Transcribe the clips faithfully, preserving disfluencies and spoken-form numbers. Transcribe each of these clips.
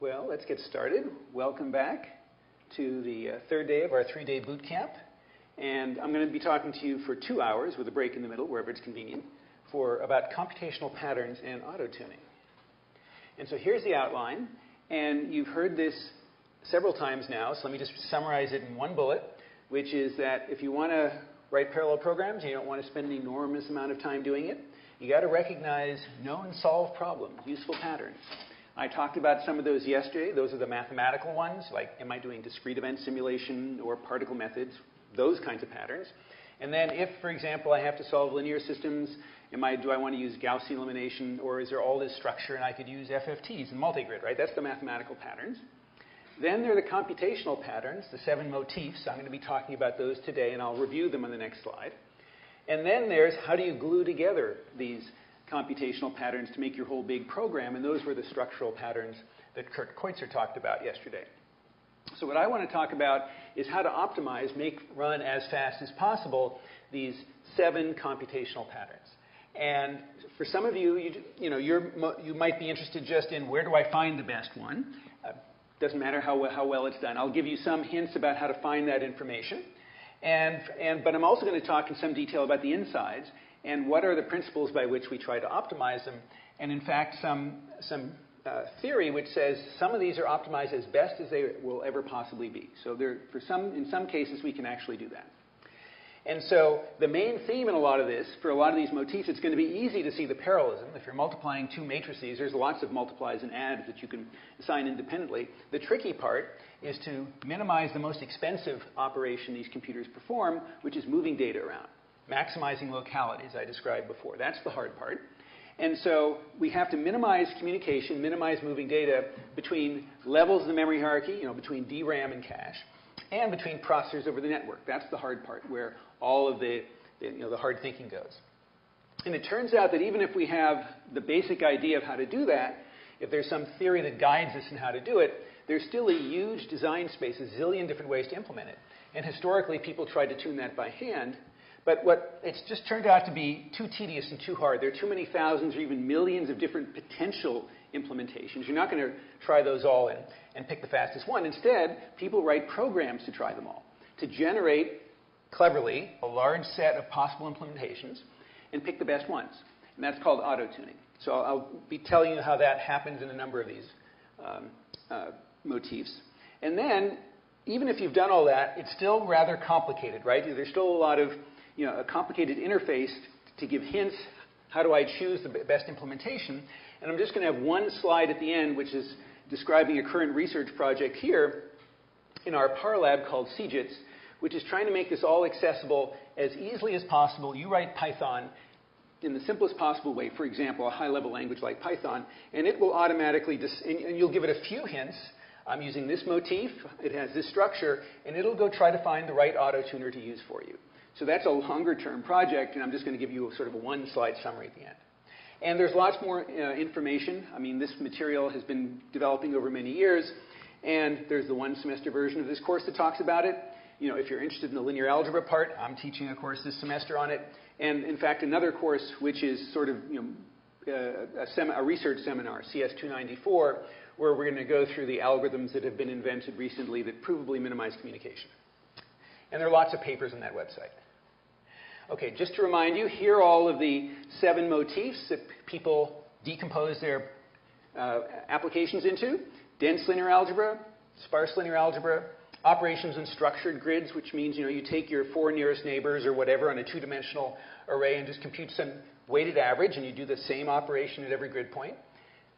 Well, let's get started. Welcome back to the uh, third day of our three-day boot camp. And I'm going to be talking to you for two hours, with a break in the middle, wherever it's convenient, for about computational patterns and auto-tuning. And so here's the outline. And you've heard this several times now, so let me just summarize it in one bullet, which is that if you want to write parallel programs and you don't want to spend an enormous amount of time doing it, you got to recognize known solved problems, useful patterns. I talked about some of those yesterday. Those are the mathematical ones, like am I doing discrete event simulation or particle methods, those kinds of patterns. And then if, for example, I have to solve linear systems, am I, do I want to use Gaussian elimination, or is there all this structure and I could use F F Ts and multigrid, right? That's the mathematical patterns. Then there are the computational patterns, the seven motifs. I'm going to be talking about those today, and I'll review them on the next slide. And then there's how do you glue together these computational patterns to make your whole big program, and those were the structural patterns that Kurt Koitzer talked about yesterday. So what I want to talk about is how to optimize, make run as fast as possible these seven computational patterns. And for some of you, you, you know, you're, you might be interested just in where do I find the best one. Uh, doesn't matter how well, how well it's done. I'll give you some hints about how to find that information. And, and, but I'm also going to talk in some detail about the insides and what are the principles by which we try to optimize them, and in fact some, some uh, theory which says some of these are optimized as best as they will ever possibly be. So there, for some, in some cases we can actually do that. And so the main theme in a lot of this, for a lot of these motifs, it's going to be easy to see the parallelism. If you're multiplying two matrices, there's lots of multiplies and adds that you can assign independently. The tricky part is to minimize the most expensive operation these computers perform, which is moving data around. Maximizing locality, as I described before. That's the hard part. And so we have to minimize communication, minimize moving data between levels of the memory hierarchy, you know, between D RAM and cache, and between processors over the network. That's the hard part, where all of the, the, you know, the hard thinking goes. And it turns out that even if we have the basic idea of how to do that, if there's some theory that guides us in how to do it, there's still a huge design space, a zillion different ways to implement it. And historically, people tried to tune that by hand. But what it's just turned out to be too tedious and too hard. There are too many thousands or even millions of different potential implementations. You're not going to try those all in and pick the fastest one. Instead, people write programs to try them all, to generate cleverly a large set of possible implementations and pick the best ones. And that's called auto-tuning. So I'll be telling you how that happens in a number of these um, uh, motifs. And then, even if you've done all that, it's still rather complicated, right? There's still a lot of you know, a complicated interface to give hints, how do I choose the best implementation? And I'm just going to have one slide at the end, which is describing a current research project here in our PAR lab called C J I T S, which is trying to make this all accessible as easily as possible. You write Python in the simplest possible way, for example, a high-level language like Python, and it will automatically, dis and, and you'll give it a few hints. I'm using this motif, it has this structure, and it'll go try to find the right auto-tuner to use for you. So that's a longer-term project, and I'm just going to give you a sort of a one-slide summary at the end. And there's lots more uh, information. I mean, this material has been developing over many years, and there's the one-semester version of this course that talks about it. You know, if you're interested in the linear algebra part, I'm teaching a course this semester on it. And, in fact, another course which is sort of, you know, uh, a, sem a research seminar, C S two ninety-four, where we're going to go through the algorithms that have been invented recently that provably minimize communication. And there are lots of papers on that website. Okay, just to remind you, here are all of the seven motifs that people decompose their uh, applications into. Dense linear algebra, sparse linear algebra, operations and structured grids, which means, you know, you take your four nearest neighbors or whatever on a two-dimensional array and just compute some weighted average, and you do the same operation at every grid point.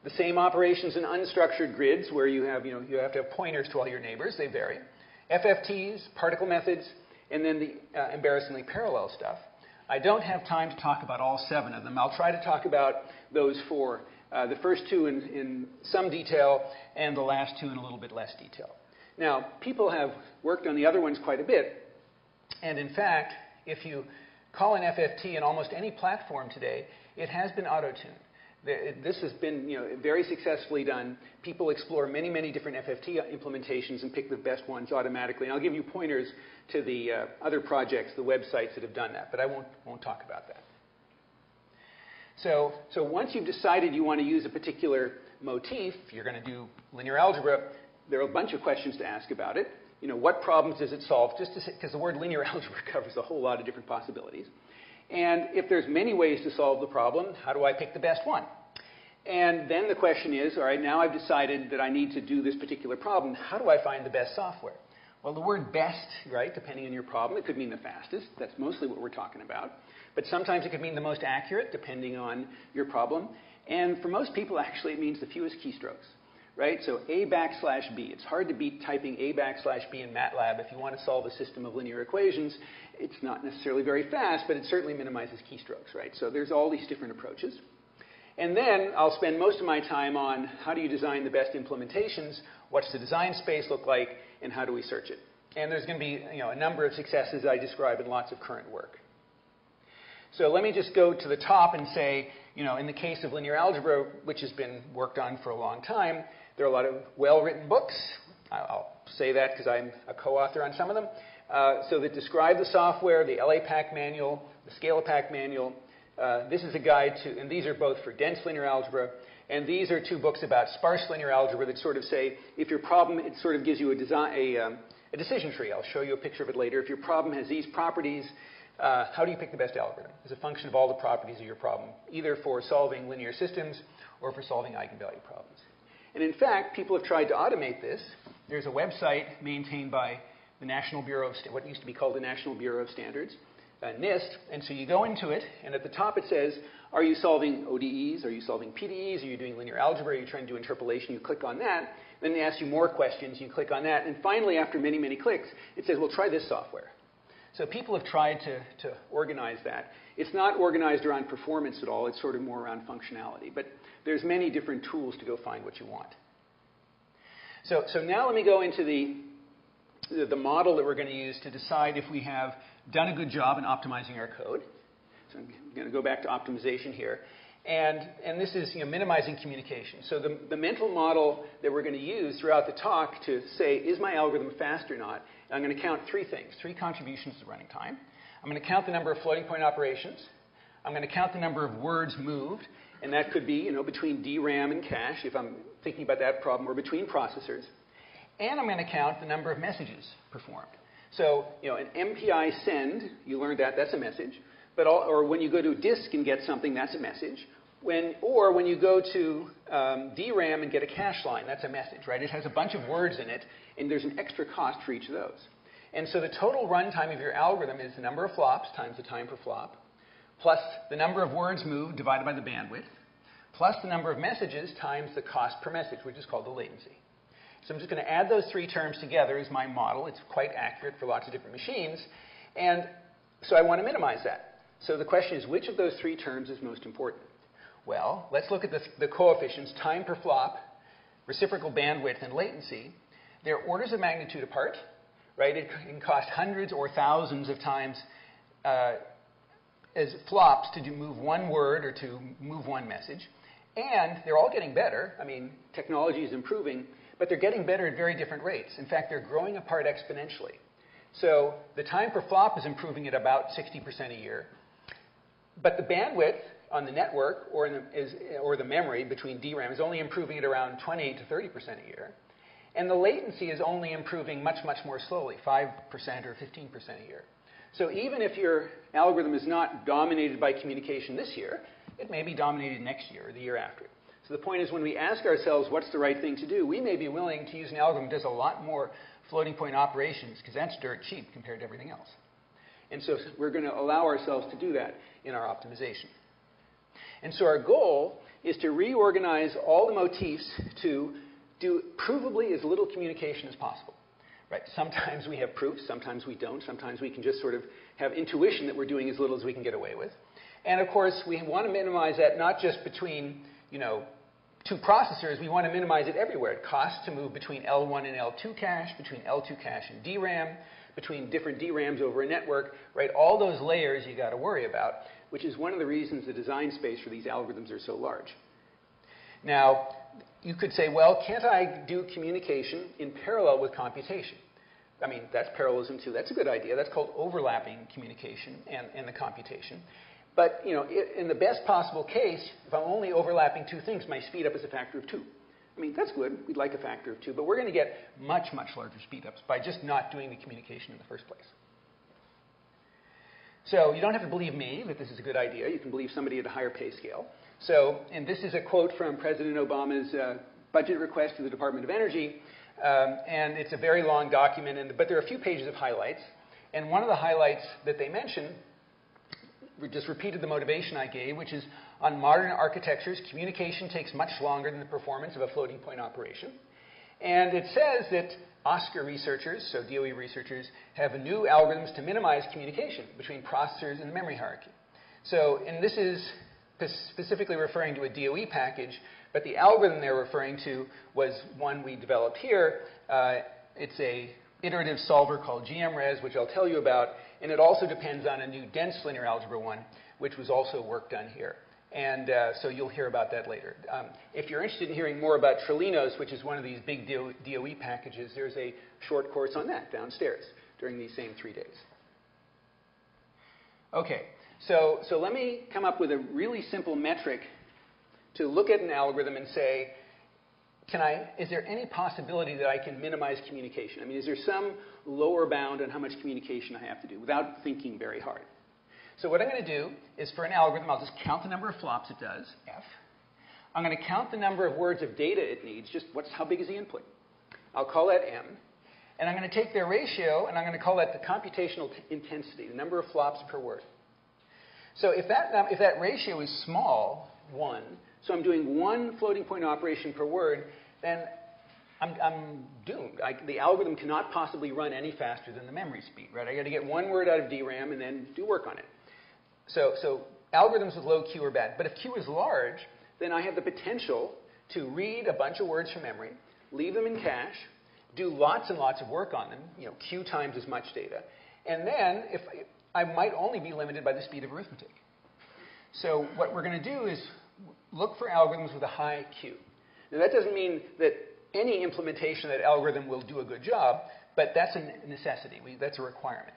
The same operations in unstructured grids, where you have, you know, you have to have pointers to all your neighbors. They vary. F F Ts, particle methods, and then the uh, embarrassingly parallel stuff. I don't have time to talk about all seven of them. I'll try to talk about those four, uh, the first two in, in some detail and the last two in a little bit less detail. Now, people have worked on the other ones quite a bit, and in fact, if you call an F F T in almost any platform today, it has been auto-tuned. This has been, you know, very successfully done. People explore many, many different F F T implementations and pick the best ones automatically. And I'll give you pointers to the uh, other projects, the websites that have done that, but I won't, won't talk about that. So, so once you've decided you want to use a particular motif, you're going to do linear algebra, there are a bunch of questions to ask about it. You know, what problems does it solve? Just because the word linear algebra covers a whole lot of different possibilities. And if there's many ways to solve the problem, how do I pick the best one? And then the question is, all right, now I've decided that I need to do this particular problem. How do I find the best software? Well, the word best, right, depending on your problem, it could mean the fastest. That's mostly what we're talking about. But sometimes it could mean the most accurate, depending on your problem. And for most people, actually, it means the fewest keystrokes, right? So A backslash B. It's hard to beat typing A backslash B in MATLAB. If you want to solve a system of linear equations, it's not necessarily very fast, but it certainly minimizes keystrokes, right? So there's all these different approaches. And then I'll spend most of my time on how do you design the best implementations, what's the design space look like, and how do we search it. And there's going to be, you know, a number of successes I describe in lots of current work. So let me just go to the top and say, you know, in the case of linear algebra, which has been worked on for a long time, there are a lot of well-written books. I'll say that because I'm a co-author on some of them. Uh, so that describe the software, the LAPACK manual, the ScaLAPACK manual. Uh, this is a guide to, and these are both for dense linear algebra, and these are two books about sparse linear algebra that sort of say, if your problem, it sort of gives you a, design, a, um, a decision tree. I'll show you a picture of it later. If your problem has these properties, uh, how do you pick the best algorithm? It's a function of all the properties of your problem, either for solving linear systems or for solving eigenvalue problems. And in fact, people have tried to automate this. There's a website maintained by the National Bureau of, St what used to be called the National Bureau of Standards, Uh, NIST, and so you go into it, and at the top it says, are you solving O D Es, are you solving P D Es, are you doing linear algebra, are you trying to do interpolation, you click on that, then they ask you more questions, you click on that, and finally after many, many clicks, it says, well, try this software. So people have tried to, to organize that. It's not organized around performance at all, it's sort of more around functionality, but there's many different tools to go find what you want. So, so now let me go into the the model that we're going to use to decide if we have done a good job in optimizing our code. So I'm going to go back to optimization here. And, and this is, you know, minimizing communication. So the, the mental model that we're going to use throughout the talk to say, is my algorithm fast or not? And I'm going to count three things, three contributions to running time. I'm going to count the number of floating point operations. I'm going to count the number of words moved. And that could be, you know, between D RAM and cache, if I'm thinking about that problem, or between processors. And I'm going to count the number of messages performed. So, you know, an M P I send, you learned that, that's a message. But all, or when you go to disk and get something, that's a message. When, or when you go to um, D RAM and get a cache line, that's a message, right? It has a bunch of words in it, and there's an extra cost for each of those. And so the total runtime of your algorithm is the number of flops times the time per flop, plus the number of words moved divided by the bandwidth, plus the number of messages times the cost per message, which is called the latency. So I'm just going to add those three terms together as my model. It's quite accurate for lots of different machines. And so I want to minimize that. So the question is, which of those three terms is most important? Well, let's look at the, the coefficients, time per flop, reciprocal bandwidth, and latency. They're orders of magnitude apart, right? It can cost hundreds or thousands of times uh, as flops to do move one word or to move one message. And they're all getting better. I mean, technology is improving. But they're getting better at very different rates. In fact, they're growing apart exponentially. So the time per flop is improving at about sixty percent a year. But the bandwidth on the network or, in the, is, or the memory between D RAM is only improving at around twenty to thirty percent a year. And the latency is only improving much, much more slowly, five percent or fifteen percent a year. So even if your algorithm is not dominated by communication this year, it may be dominated next year or the year after. So the point is, when we ask ourselves what's the right thing to do, we may be willing to use an algorithm that does a lot more floating point operations because that's dirt cheap compared to everything else. And so we're going to allow ourselves to do that in our optimization. And so our goal is to reorganize all the motifs to do provably as little communication as possible. Right? Sometimes we have proofs, sometimes we don't, sometimes we can just sort of have intuition that we're doing as little as we can get away with. And of course, we want to minimize that not just between, you know, two processors, we want to minimize it everywhere. It costs to move between L one and L two cache, between L two cache and D RAM, between different D RAMs over a network, right? All those layers you got to worry about, which is one of the reasons the design space for these algorithms are so large. Now, you could say, well, can't I do communication in parallel with computation? I mean, that's parallelism too. That's a good idea. That's called overlapping communication and, and the computation. But you know, in the best possible case, if I'm only overlapping two things, my speed up is a factor of two. I mean, that's good. We'd like a factor of two, but we're going to get much, much larger speed ups by just not doing the communication in the first place. So you don't have to believe me that this is a good idea. You can believe somebody at a higher pay scale. So, and this is a quote from President Obama's uh, budget request to the Department of Energy. Um, and it's a very long document, and, but there are a few pages of highlights. And one of the highlights that they mention just repeated the motivation I gave, which is on modern architectures, communication takes much longer than the performance of a floating point operation. And it says that OSCAR researchers, so D O E researchers, have new algorithms to minimize communication between processors and the memory hierarchy. So, and this is specifically referring to a D O E package, but the algorithm they're referring to was one we developed here. Uh, it's a iterative solver called G M R E S, which I'll tell you about, and it also depends on a new dense linear algebra one, which was also work done here. And uh, so you'll hear about that later. Um, if you're interested in hearing more about Trilinos, which is one of these big D O E packages, there's a short course on that downstairs during these same three days. Okay, so, so let me come up with a really simple metric to look at an algorithm and say, Can I, is there any possibility that I can minimize communication? I mean, is there some lower bound on how much communication I have to do without thinking very hard? So what I'm going to do is for an algorithm, I'll just count the number of flops it does, F. I'm going to count the number of words of data it needs, just what's, how big is the input? I'll call that M. And I'm going to take their ratio, and I'm going to call that the computational intensity, the number of flops per word. So if that, if that ratio is small, one, so I'm doing one floating point operation per word, then I'm, I'm doomed. I, the algorithm cannot possibly run any faster than the memory speed, right? I got to get one word out of D RAM and then do work on it. So, so algorithms with low Q are bad. But if Q is large, then I have the potential to read a bunch of words from memory, leave them in cache, do lots and lots of work on them, you know, Q times as much data. And then if I, I might only be limited by the speed of arithmetic. So what we're going to do is look for algorithms with a high Q. Now, that doesn't mean that any implementation of that algorithm will do a good job, but that's a necessity. We, that's a requirement.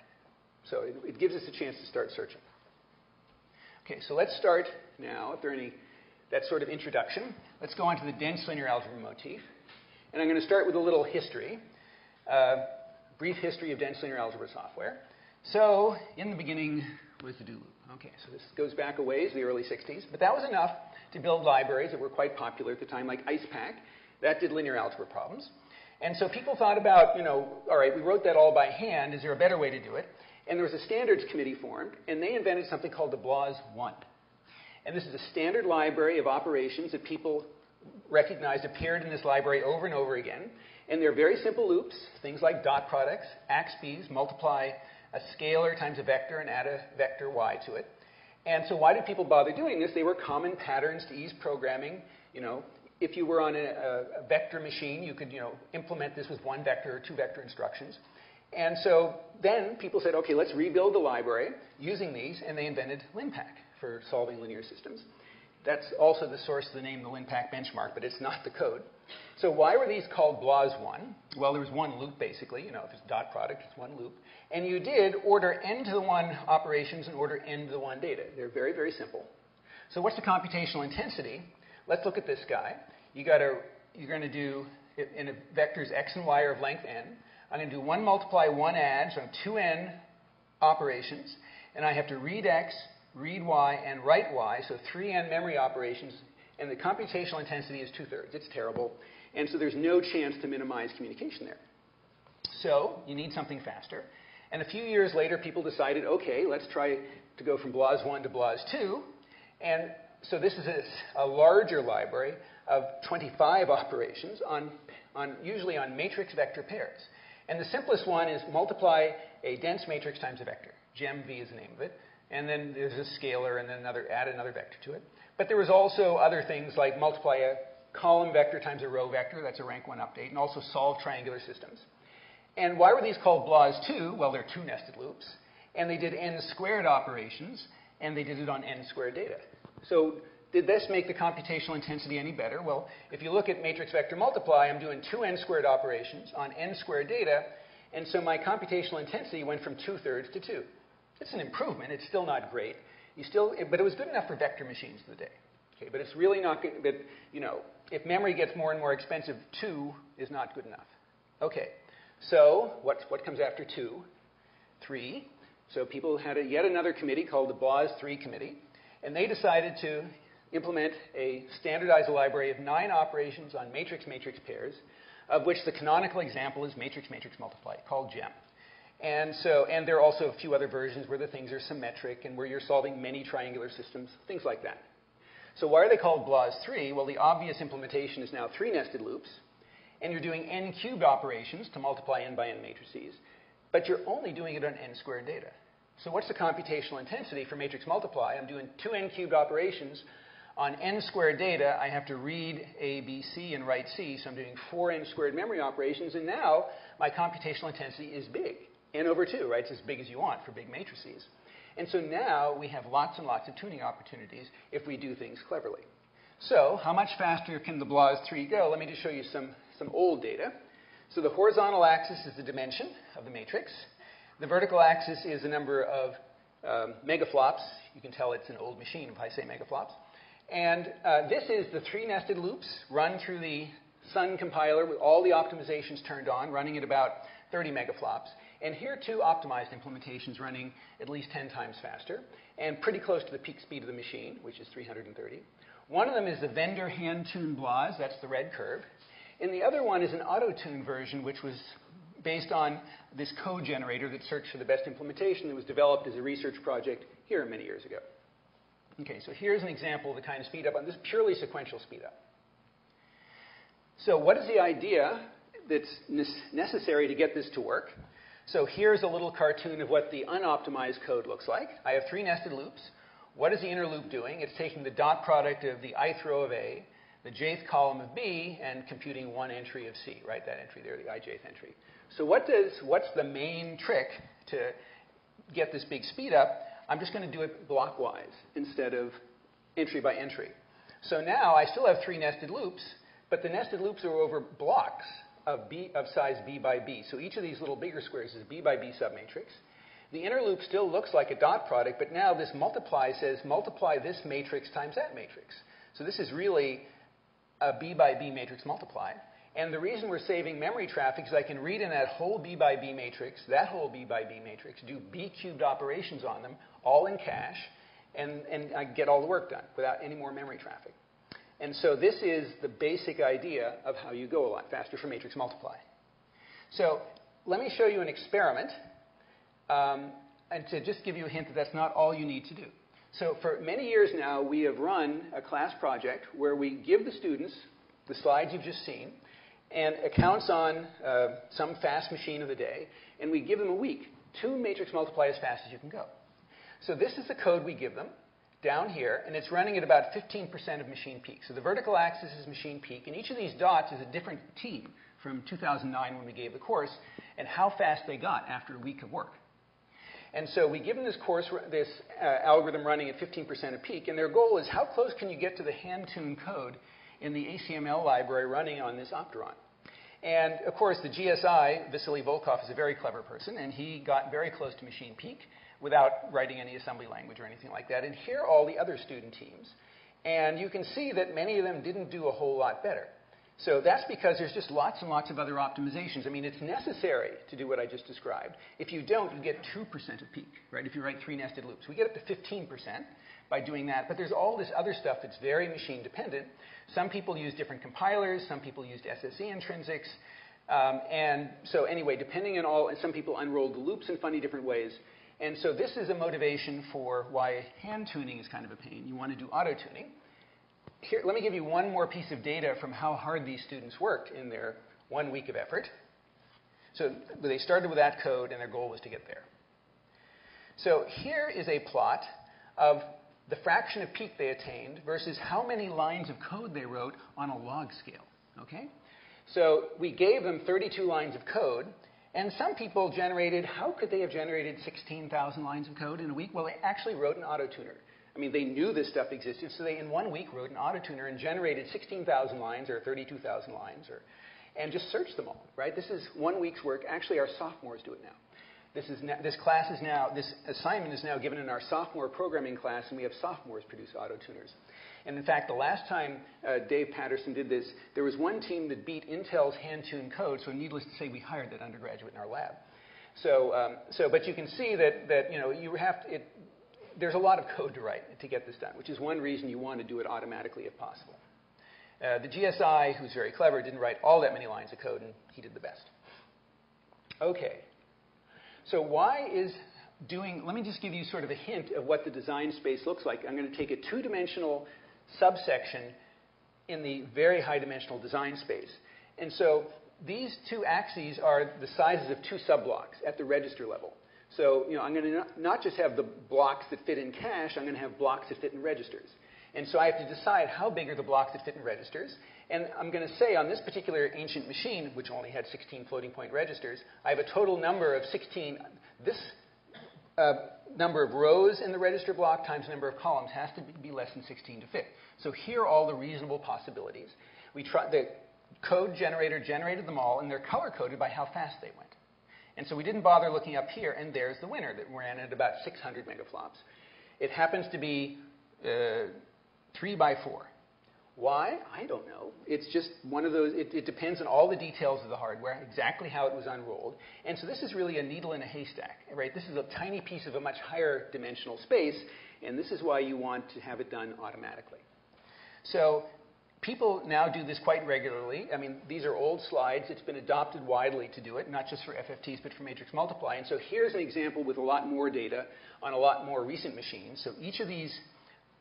So it, it gives us a chance to start searching. Okay, so let's start now, if there are any, that sort of introduction. Let's go on to the dense linear algebra motif. And I'm going to start with a little history, uh, brief history of dense linear algebra software. So in the beginning was the do loop. Okay, so this goes back a ways, the early sixties, but that was enough to build libraries that were quite popular at the time, like LINPACK. That did linear algebra problems. And so people thought about, you know, all right, we wrote that all by hand. Is there a better way to do it? And there was a standards committee formed, and they invented something called the BLAS one. And this is a standard library of operations that people recognized appeared in this library over and over again. And they're very simple loops, things like dot products, axes, multiply a scalar times a vector and add a vector y to it. And so why did people bother doing this? They were common patterns to ease programming. You know, if you were on a, a vector machine, you could, you know, implement this with one vector or two vector instructions. And so then people said, okay, let's rebuild the library using these, and they invented LINPACK for solving linear systems. That's also the source of the name, the LINPACK benchmark, but it's not the code. So why were these called BLAS one? Well, there was one loop, basically. You know, if it's dot product, it's one loop. And you did order n to the one operations and order n to the one data. They're very, very simple. So what's the computational intensity? Let's look at this guy. You gotta, you're going to do, in a vectors x and y are of length n, I'm going to do one multiply, one add, so I have two n operations, and I have to read x, read y, and write y, so three n memory operations, and the computational intensity is two-thirds. It's terrible. And so there's no chance to minimize communication there. So you need something faster. And a few years later, people decided, okay, let's try to go from BLAS one to BLAS two. And so this is a, a larger library of twenty-five operations, on, on, usually on matrix vector pairs. And the simplest one is multiply a dense matrix times a vector. G E M V is the name of it. And then there's a scalar, and then another, add another vector to it. But there was also other things like multiply a column vector times a row vector. That's a rank one update. And also solve triangular systems. And why were these called BLAS two? Well, they're two nested loops. And they did n squared operations. And they did it on n squared data. So did this make the computational intensity any better? Well, if you look at matrix vector multiply, I'm doing two n squared operations on n squared data. And so my computational intensity went from two-thirds to two. It's an improvement. It's still not great. You still, it, but it was good enough for vector machines of the day. Okay, but it's really not good. But you know, if memory gets more and more expensive, two is not good enough. Okay, so what what comes after two? Three. So people had a, yet another committee called the BLAS three committee, and they decided to implement a standardized library of nine operations on matrix-matrix pairs, of which the canonical example is matrix-matrix multiply, called GEMM. And so, and there are also a few other versions where the things are symmetric and where you're solving many triangular systems, things like that. So why are they called BLAS three? Well, the obvious implementation is now three nested loops, and you're doing n-cubed operations to multiply n by n matrices, but you're only doing it on n-squared data. So what's the computational intensity for matrix multiply? I'm doing two n-cubed operations on n-squared data. I have to read A, B, C, and write C, so I'm doing four n-squared memory operations, and now my computational intensity is big. N over two, right? It's as big as you want for big matrices. And so now we have lots and lots of tuning opportunities if we do things cleverly. So how much faster can the BLAS three go? Let me just show you some, some old data. So the horizontal axis is the dimension of the matrix. The vertical axis is the number of um, megaflops. You can tell it's an old machine if I say megaflops. And uh, this is the three nested loops run through the Sun compiler with all the optimizations turned on, running at about thirty megaflops. And here, too, optimized implementations running at least ten times faster and pretty close to the peak speed of the machine, which is three hundred thirty. One of them is the vendor hand-tuned BLAS. That's the red curve. And the other one is an auto-tuned version, which was based on this code generator that searched for the best implementation that was developed as a research project here many years ago. Okay, so here's an example of the kind of speed-up on this purely sequential speed-up. So what is the idea that's necessary to get this to work? So here's a little cartoon of what the unoptimized code looks like. I have three nested loops. What is the inner loop doing? It's taking the dot product of the ith row of A, the jth column of B, and computing one entry of C, right? That entry there, the ijth entry. So what does, what's the main trick to get this big speed up? I'm just going to do it blockwise instead of entry by entry. So now I still have three nested loops, but the nested loops are over blocks of, B, of size B by B. So each of these little bigger squares is B by B submatrix. The inner loop still looks like a dot product, but now this multiply says multiply this matrix times that matrix. So this is really a B by B matrix multiply. And the reason we're saving memory traffic is I can read in that whole B by B matrix, that whole B by B matrix, do B cubed operations on them, all in cache, and, and I get all the work done without any more memory traffic. And so this is the basic idea of how you go a lot faster for matrix multiply. So let me show you an experiment, um, and to just give you a hint that that's not all you need to do. So for many years now, we have run a class project where we give the students the slides you've just seen and accounts on uh, some fast machine of the day, and we give them a week to matrix multiply as fast as you can go. So this is the code we give them down here, and it's running at about fifteen percent of machine peak. So the vertical axis is machine peak, and each of these dots is a different team from two thousand nine when we gave the course, and how fast they got after a week of work. And so we give them this course, this uh, algorithm running at fifteen percent of peak, and their goal is how close can you get to the hand-tuned code in the A C M L library running on this Opteron. And of course, the G S I, Vasily Volkov, is a very clever person, and he got very close to machine peak without writing any assembly language or anything like that. And here are all the other student teams. And you can see that many of them didn't do a whole lot better. So that's because there's just lots and lots of other optimizations. I mean, it's necessary to do what I just described. If you don't, you get two percent of peak, right? If you write three nested loops. We get up to fifteen percent by doing that. But there's all this other stuff that's very machine dependent. Some people use different compilers. Some people used S S E intrinsics. Um, and so anyway, depending on all, and some people unrolled the loops in funny different ways. And so this is a motivation for why hand tuning is kind of a pain. You want to do auto-tuning. Here, let me give you one more piece of data from how hard these students worked in their one week of effort. So they started with that code, and their goal was to get there. So here is a plot of the fraction of peak they attained versus how many lines of code they wrote on a log scale. Okay? So we gave them thirty-two lines of code. And some people generated, how could they have generated sixteen thousand lines of code in a week? Well, they actually wrote an autotuner. I mean, they knew this stuff existed, so they, in one week, wrote an autotuner and generated sixteen thousand lines or thirty-two thousand lines, or, and just searched them all, right? This is one week's work. Actually, our sophomores do it now. This, is now, this class is now, this assignment is now given in our sophomore programming class, and we have sophomores produce auto-tuners. And in fact, the last time uh, Dave Patterson did this, there was one team that beat Intel's hand-tuned code, so needless to say, we hired that undergraduate in our lab. So, um, so but you can see that, that you know, you have to, it, there's a lot of code to write to get this done, which is one reason you want to do it automatically if possible. Uh, the G S I, who's very clever, didn't write all that many lines of code, and he did the best. Okay. So why is doing, let me just give you sort of a hint of what the design space looks like. I'm going to take a two-dimensional subsection in the very high-dimensional design space. And so these two axes are the sizes of two subblocks at the register level. So, you know, I'm going to not just have the blocks that fit in cache, I'm going to have blocks that fit in registers. And so I have to decide how big are the blocks that fit in registers. And I'm going to say on this particular ancient machine, which only had sixteen floating point registers, I have a total number of sixteen. This uh, number of rows in the register block times the number of columns has to be less than sixteen to fit. So here are all the reasonable possibilities. We try, the code generator generated them all, and they're color-coded by how fast they went. And so we didn't bother looking up here, and there's the winner that ran at about six hundred megaflops. It happens to be uh, three by four. Why? I don't know. It's just one of those, it, it depends on all the details of the hardware, exactly how it was unrolled. And so this is really a needle in a haystack, right? This is a tiny piece of a much higher dimensional space, and this is why you want to have it done automatically. So people now do this quite regularly. I mean, these are old slides. It's been adopted widely to do it, not just for F F Ts, but for matrix multiply. And so here's an example with a lot more data on a lot more recent machines. So each of these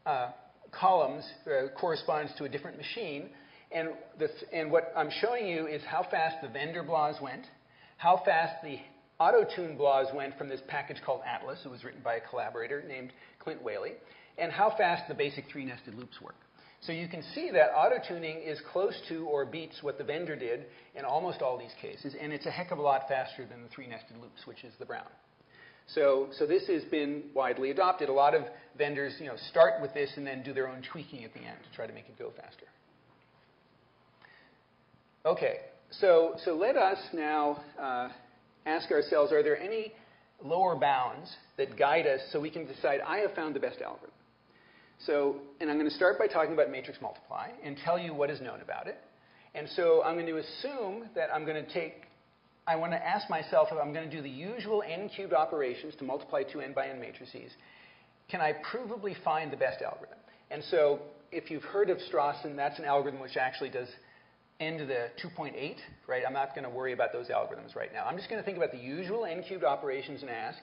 uh, columns uh, corresponds to a different machine, and, the, and what I'm showing you is how fast the vendor B L A S went, how fast the auto-tune B L A S went from this package called Atlas. It was written by a collaborator named Clint Whaley, and how fast the basic three nested loops work. So you can see that auto-tuning is close to or beats what the vendor did in almost all these cases, and it's a heck of a lot faster than the three nested loops, which is the brown. So, so this has been widely adopted. A lot of vendors, you know, start with this and then do their own tweaking at the end to try to make it go faster. Okay, so, so let us now uh, ask ourselves, are there any lower bounds that guide us so we can decide, I have found the best algorithm? So, and I'm going to start by talking about matrix multiply and tell you what is known about it. And so I'm going to assume that I'm going to take I want to ask myself if I'm going to do the usual n-cubed operations to multiply two n by n matrices, can I provably find the best algorithm? And so if you've heard of Strassen, that's an algorithm which actually does n to the two point eight, right? I'm not going to worry about those algorithms right now. I'm just going to think about the usual n-cubed operations and ask,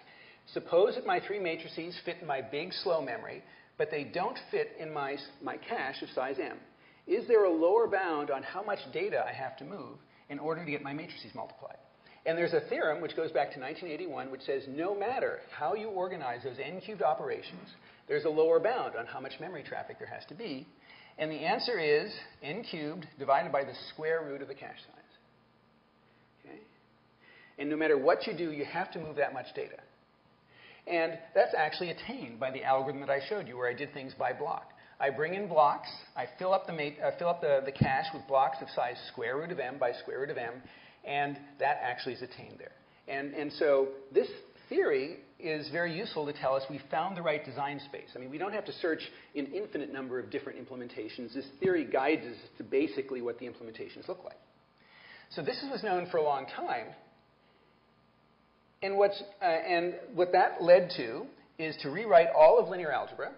suppose that my three matrices fit in my big slow memory, but they don't fit in my, my cache of size m. Is there a lower bound on how much data I have to move in order to get my matrices multiplied? And there's a theorem which goes back to nineteen eighty-one which says no matter how you organize those n-cubed operations, there's a lower bound on how much memory traffic there has to be. And the answer is n-cubed divided by the square root of the cache size. Okay? And no matter what you do, you have to move that much data. And that's actually attained by the algorithm that I showed you where I did things by block. I bring in blocks, I fill up the, uh, fill up the, the cache with blocks of size square root of m by square root of m, and that actually is attained there. And, and so this theory is very useful to tell us we found the right design space. I mean, we don't have to search an infinite number of different implementations. This theory guides us to basically what the implementations look like. So this was known for a long time. And, what's, uh, and what that led to is to rewrite all of linear algebra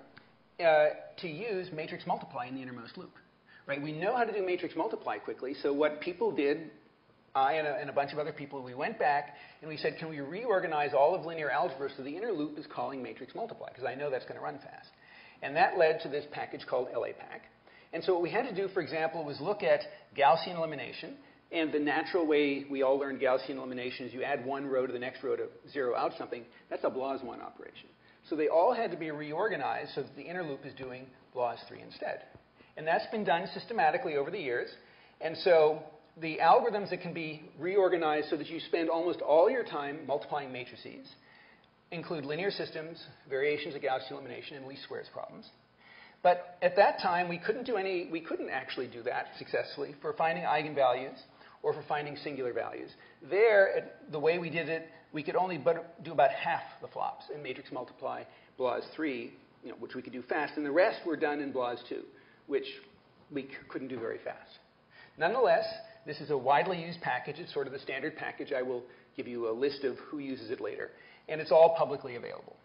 uh, to use matrix multiply in the innermost loop. Right? We know how to do matrix multiply quickly, so what people did I and a, and a bunch of other people, we went back and we said, can we reorganize all of linear algebra so the inner loop is calling matrix multiply? Because I know that's going to run fast. And that led to this package called LAPACK. And so what we had to do, for example, was look at Gaussian elimination. And the natural way we all learned Gaussian elimination is you add one row to the next row to zero out something. That's a B L A S one operation. So they all had to be reorganized so that the inner loop is doing B L A S three instead. And that's been done systematically over the years. And so the algorithms that can be reorganized so that you spend almost all your time multiplying matrices include linear systems, variations of Gaussian elimination, and least squares problems. But at that time, we couldn't do any, we couldn't actually do that successfully for finding eigenvalues or for finding singular values. There, the way we did it, we could only but do about half the flops in matrix multiply BLAS three, you know, which we could do fast, and the rest were done in BLAS two, which we c couldn't do very fast. Nonetheless, this is a widely used package. It's sort of the standard package. I will give you a list of who uses it later. And it's all publicly available.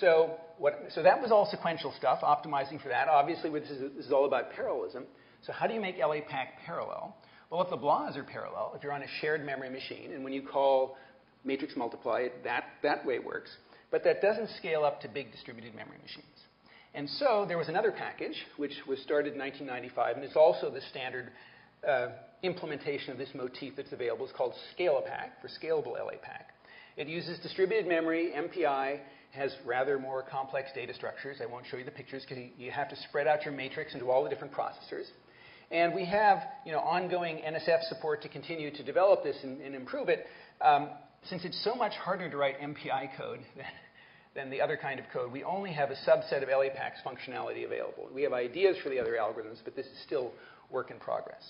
So, what, so that was all sequential stuff, optimizing for that. Obviously, this is, this is all about parallelism. So how do you make LAPACK parallel? Well, if the BLAS are parallel, if you're on a shared memory machine, and when you call matrix multiply, that, that way works. But that doesn't scale up to big distributed memory machines. And so there was another package, which was started in nineteen ninety-five, and it's also the standard uh, implementation of this motif that's available. It's called ScaLAPACK, for Scalable LAPACK. It uses distributed memory, M P I, has rather more complex data structures. I won't show you the pictures because you have to spread out your matrix into all the different processors. And we have, you know, ongoing N S F support to continue to develop this and, and improve it, um, since it's so much harder to write M P I code than, than the other kind of code. We only have a subset of LAPACK's functionality available. We have ideas for the other algorithms, but this is still work in progress.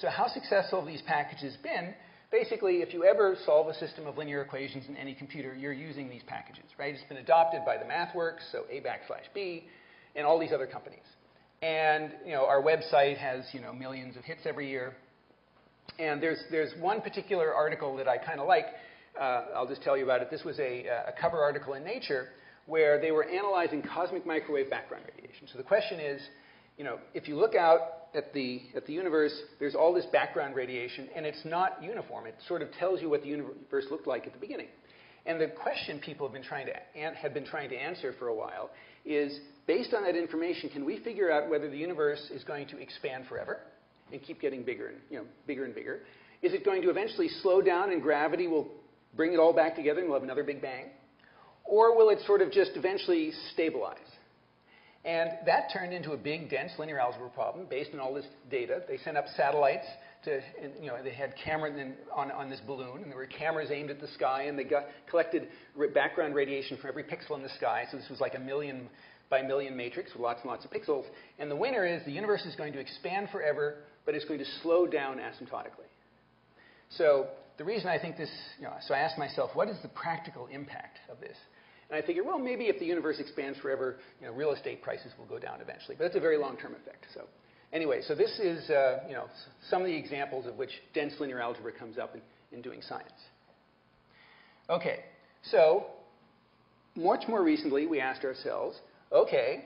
So how successful have these packages been? Basically, if you ever solve a system of linear equations in any computer, you're using these packages, right? It's been adopted by the MathWorks, so A backslash B, and all these other companies. And, you know, our website has, you know, millions of hits every year. And there's, there's one particular article that I kind of like. Uh, I'll just tell you about it. This was a, a cover article in Nature where they were analyzing cosmic microwave background radiation. So the question is, you know, if you look out at the, at the universe, there's all this background radiation, and it's not uniform. It sort of tells you what the universe looked like at the beginning. And the question people have been trying to, have been trying to answer for a while is, based on that information, can we figure out whether the universe is going to expand forever and keep getting bigger and, you know, bigger and bigger? Is it going to eventually slow down and gravity will bring it all back together and we'll have another big bang? Or will it sort of just eventually stabilize? And that turned into a big, dense linear algebra problem based on all this data. They sent up satellites to, and, you know, they had cameras in, on, on this balloon, and there were cameras aimed at the sky, and they got, collected background radiation from every pixel in the sky. So this was like a million by million matrix with lots and lots of pixels. And the winner is the universe is going to expand forever, but it's going to slow down asymptotically. So the reason I think this, you know, so I asked myself, what is the practical impact of this? And I figured, well, maybe if the universe expands forever, you know, real estate prices will go down eventually. But that's a very long-term effect. So anyway, so this is, uh, you know, some of the examples of which dense linear algebra comes up in, in doing science. Okay, so much more recently, we asked ourselves, okay,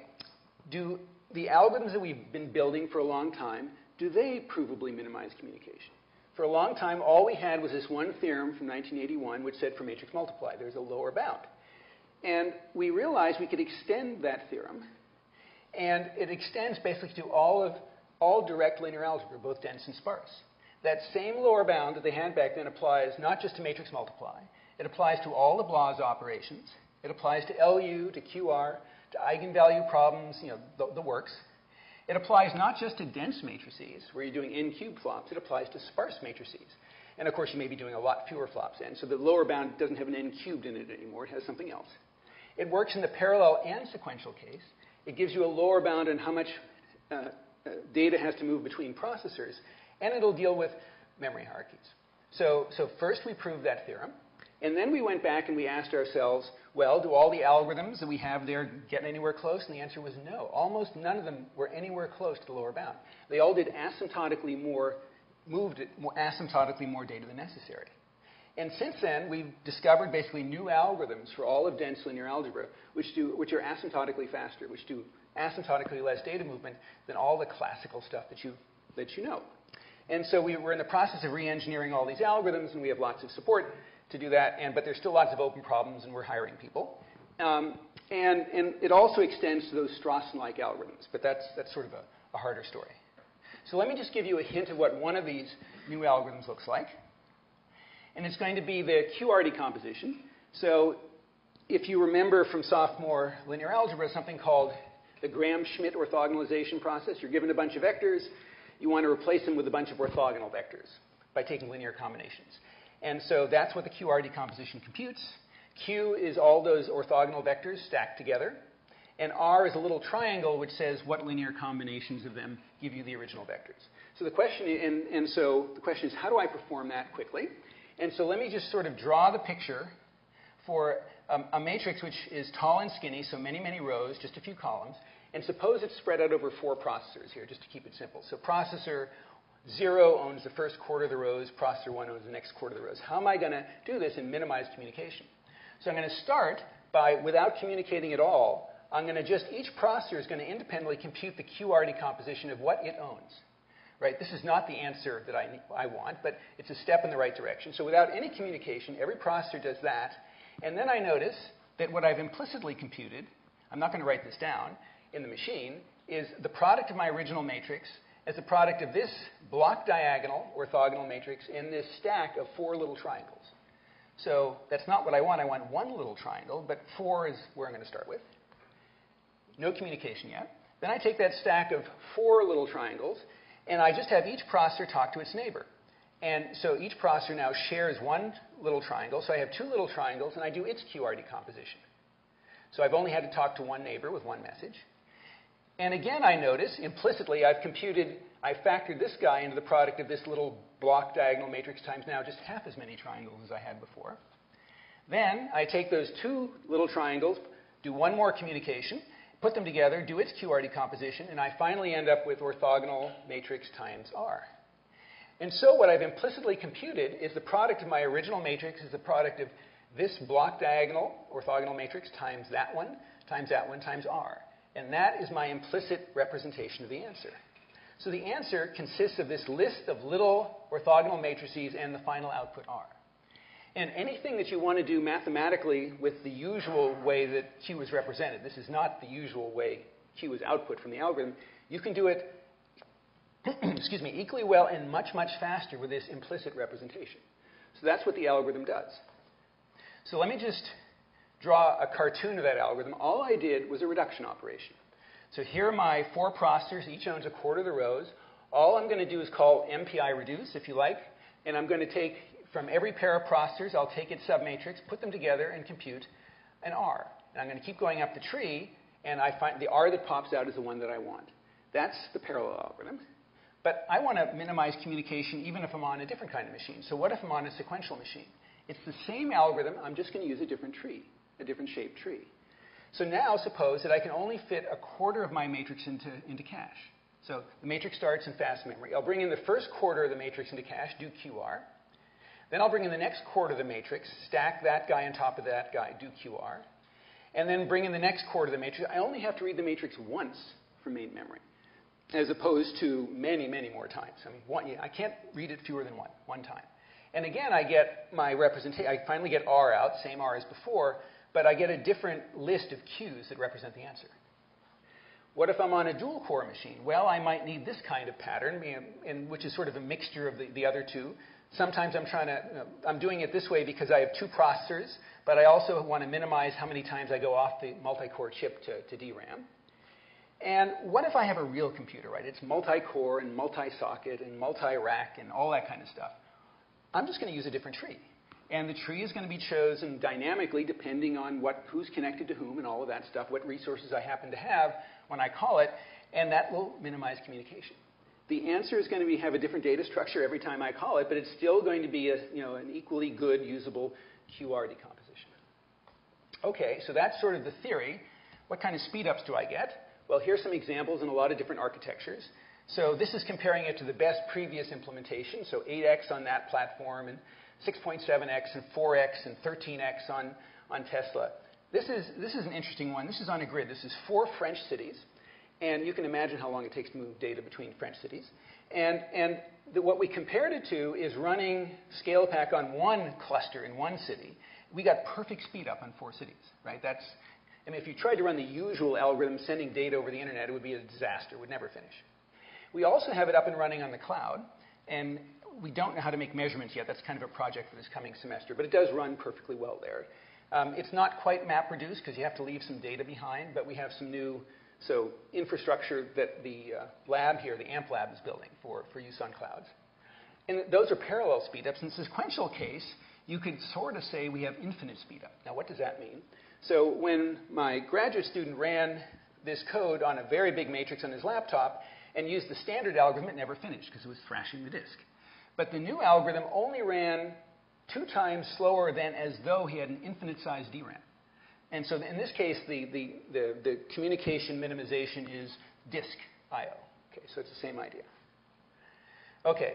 do the algorithms that we've been building for a long time, do they provably minimize communication? For a long time, all we had was this one theorem from nineteen eighty-one, which said for matrix multiply, there's a lower bound. And we realized we could extend that theorem, and it extends basically to all of all direct linear algebra, both dense and sparse. That same lower bound that they had back then applies not just to matrix multiply, it applies to all the BLAS operations, it applies to L U, to Q R, to eigenvalue problems, you know, the, the works. It applies not just to dense matrices, where you're doing n cubed flops, it applies to sparse matrices. And of course, you may be doing a lot fewer flops n, so the lower bound doesn't have an n cubed in it anymore, it has something else. It works in the parallel and sequential case. It gives you a lower bound on how much uh, data has to move between processors, and it'll deal with memory hierarchies. So, so first we proved that theorem, and then we went back and we asked ourselves, well, do all the algorithms that we have there get anywhere close? And the answer was no. Almost none of them were anywhere close to the lower bound. They all did asymptotically more, moved more asymptotically more data than necessary. And since then, we've discovered basically new algorithms for all of dense linear algebra, which, do, which are asymptotically faster, which do asymptotically less data movement than all the classical stuff that you, that you know. And so we, we're in the process of re-engineering all these algorithms, and we have lots of support to do that, and, but there's still lots of open problems, and we're hiring people. Um, and, and it also extends to those Strassen-like algorithms, but that's, that's sort of a, a harder story. So let me just give you a hint of what one of these new algorithms looks like. And it's going to be the Q R decomposition. So if you remember from sophomore linear algebra, something called the Gram-Schmidt orthogonalization process. You're given a bunch of vectors. You want to replace them with a bunch of orthogonal vectors by taking linear combinations. And so that's what the Q R decomposition computes. Q is all those orthogonal vectors stacked together. and R is a little triangle which says what linear combinations of them give you the original vectors. So the question, and, and so the question is, how do I perform that quickly? And so let me just sort of draw the picture for um, a matrix which is tall and skinny, so many, many rows, just a few columns, and suppose it's spread out over four processors here, just to keep it simple. So processor zero owns the first quarter of the rows, processor one owns the next quarter of the rows. How am I going to do this and minimize communication? So I'm going to start by, without communicating at all, I'm going to just, each processor is going to independently compute the Q R decomposition of what it owns. Right? This is not the answer that I, I want, but it's a step in the right direction. So without any communication, every processor does that. And then I notice that what I've implicitly computed, I'm not going to write this down, in the machine, is the product of my original matrix as the product of this block diagonal orthogonal matrix and this stack of four little triangles. So that's not what I want. I want one little triangle, but four is where I'm going to start with. No communication yet. Then I take that stack of four little triangles, and I just have each processor talk to its neighbor. And so each processor now shares one little triangle, so I have two little triangles, and I do its Q R decomposition. So I've only had to talk to one neighbor with one message. And again, I notice, implicitly, I've computed, I've factored this guy into the product of this little block diagonal matrix times now just half as many triangles as I had before. Then I take those two little triangles, do one more communication, put them together, do its Q R decomposition, and I finally end up with orthogonal matrix times R. And so what I've implicitly computed is the product of my original matrix is the product of this block diagonal orthogonal matrix times that one, times that one, times R. And that is my implicit representation of the answer. So the answer consists of this list of little orthogonal matrices and the final output R. And anything that you want to do mathematically with the usual way that Q is represented, this is not the usual way Q is output from the algorithm, you can do it excuse me, equally well and much, much faster with this implicit representation. So that's what the algorithm does. So let me just draw a cartoon of that algorithm. All I did was a reduction operation. So here are my four processors, each owns a quarter of the rows. All I'm going to do is call M P I reduce, if you like, and I'm going to take from every pair of processors, I'll take its submatrix, put them together, and compute an R. And I'm going to keep going up the tree, and I find the R that pops out is the one that I want. That's the parallel algorithm. But I want to minimize communication even if I'm on a different kind of machine. So what if I'm on a sequential machine? It's the same algorithm, I'm just going to use a different tree. a different shaped tree. So now suppose that I can only fit a quarter of my matrix into, into cache. So the matrix starts in fast memory. I'll bring in the first quarter of the matrix into cache, do Q R. Then I'll bring in the next quarter of the matrix, stack that guy on top of that guy, do Q R. And then bring in the next quarter of the matrix. I only have to read the matrix once from main memory, as opposed to many, many more times. I mean, one, I can't read it fewer than one, one time. And again, I get my representation, I finally get R out, same R as before, but I get a different list of Qs that represent the answer. What if I'm on a dual core machine? Well, I might need this kind of pattern, and which is sort of a mixture of the, the other two. Sometimes I'm trying to, you know, I'm doing it this way because I have two processors, but I also want to minimize how many times I go off the multi-core chip to, to D RAM. And what if I have a real computer, right? It's multi-core and multi-socket and multi-rack and all that kind of stuff. I'm just going to use a different tree. And the tree is going to be chosen dynamically depending on what, who's connected to whom and all of that stuff, what resources I happen to have when I call it, and that will minimize communication. The answer is going to be have a different data structure every time I call it, but it's still going to be a, you know, an equally good, usable Q R decomposition. Okay, so that's sort of the theory. What kind of speed-ups do I get? Well, here's some examples in a lot of different architectures. So this is comparing it to the best previous implementation, so eight X on that platform, and six point seven X and four X and thirteen X on, on Tesla. This is, this is an interesting one. This is on a grid. This is four French cities. And you can imagine how long it takes to move data between French cities. And, and the, what we compared it to is running ScaLAPACK on one cluster in one city. We got perfect speed up on four cities, right? That's, I mean, if you tried to run the usual algorithm sending data over the internet, it would be a disaster. It would never finish. We also have it up and running on the cloud. And we don't know how to make measurements yet. That's kind of a project for this coming semester, but it does run perfectly well there. Um, it's not quite map reduced because you have to leave some data behind, but we have some new so infrastructure that the uh, lab here, the AMP lab, is building for, for use on clouds. And those are parallel speedups. In the sequential case, you could sort of say we have infinite speedup. Now, what does that mean? So when my graduate student ran this code on a very big matrix on his laptop and used the standard algorithm, it never finished because it was thrashing the disk. But the new algorithm only ran two times slower than as though he had an infinite size D RAM. And so in this case, the, the, the, the communication minimization is disk I O. Okay, so it's the same idea. Okay,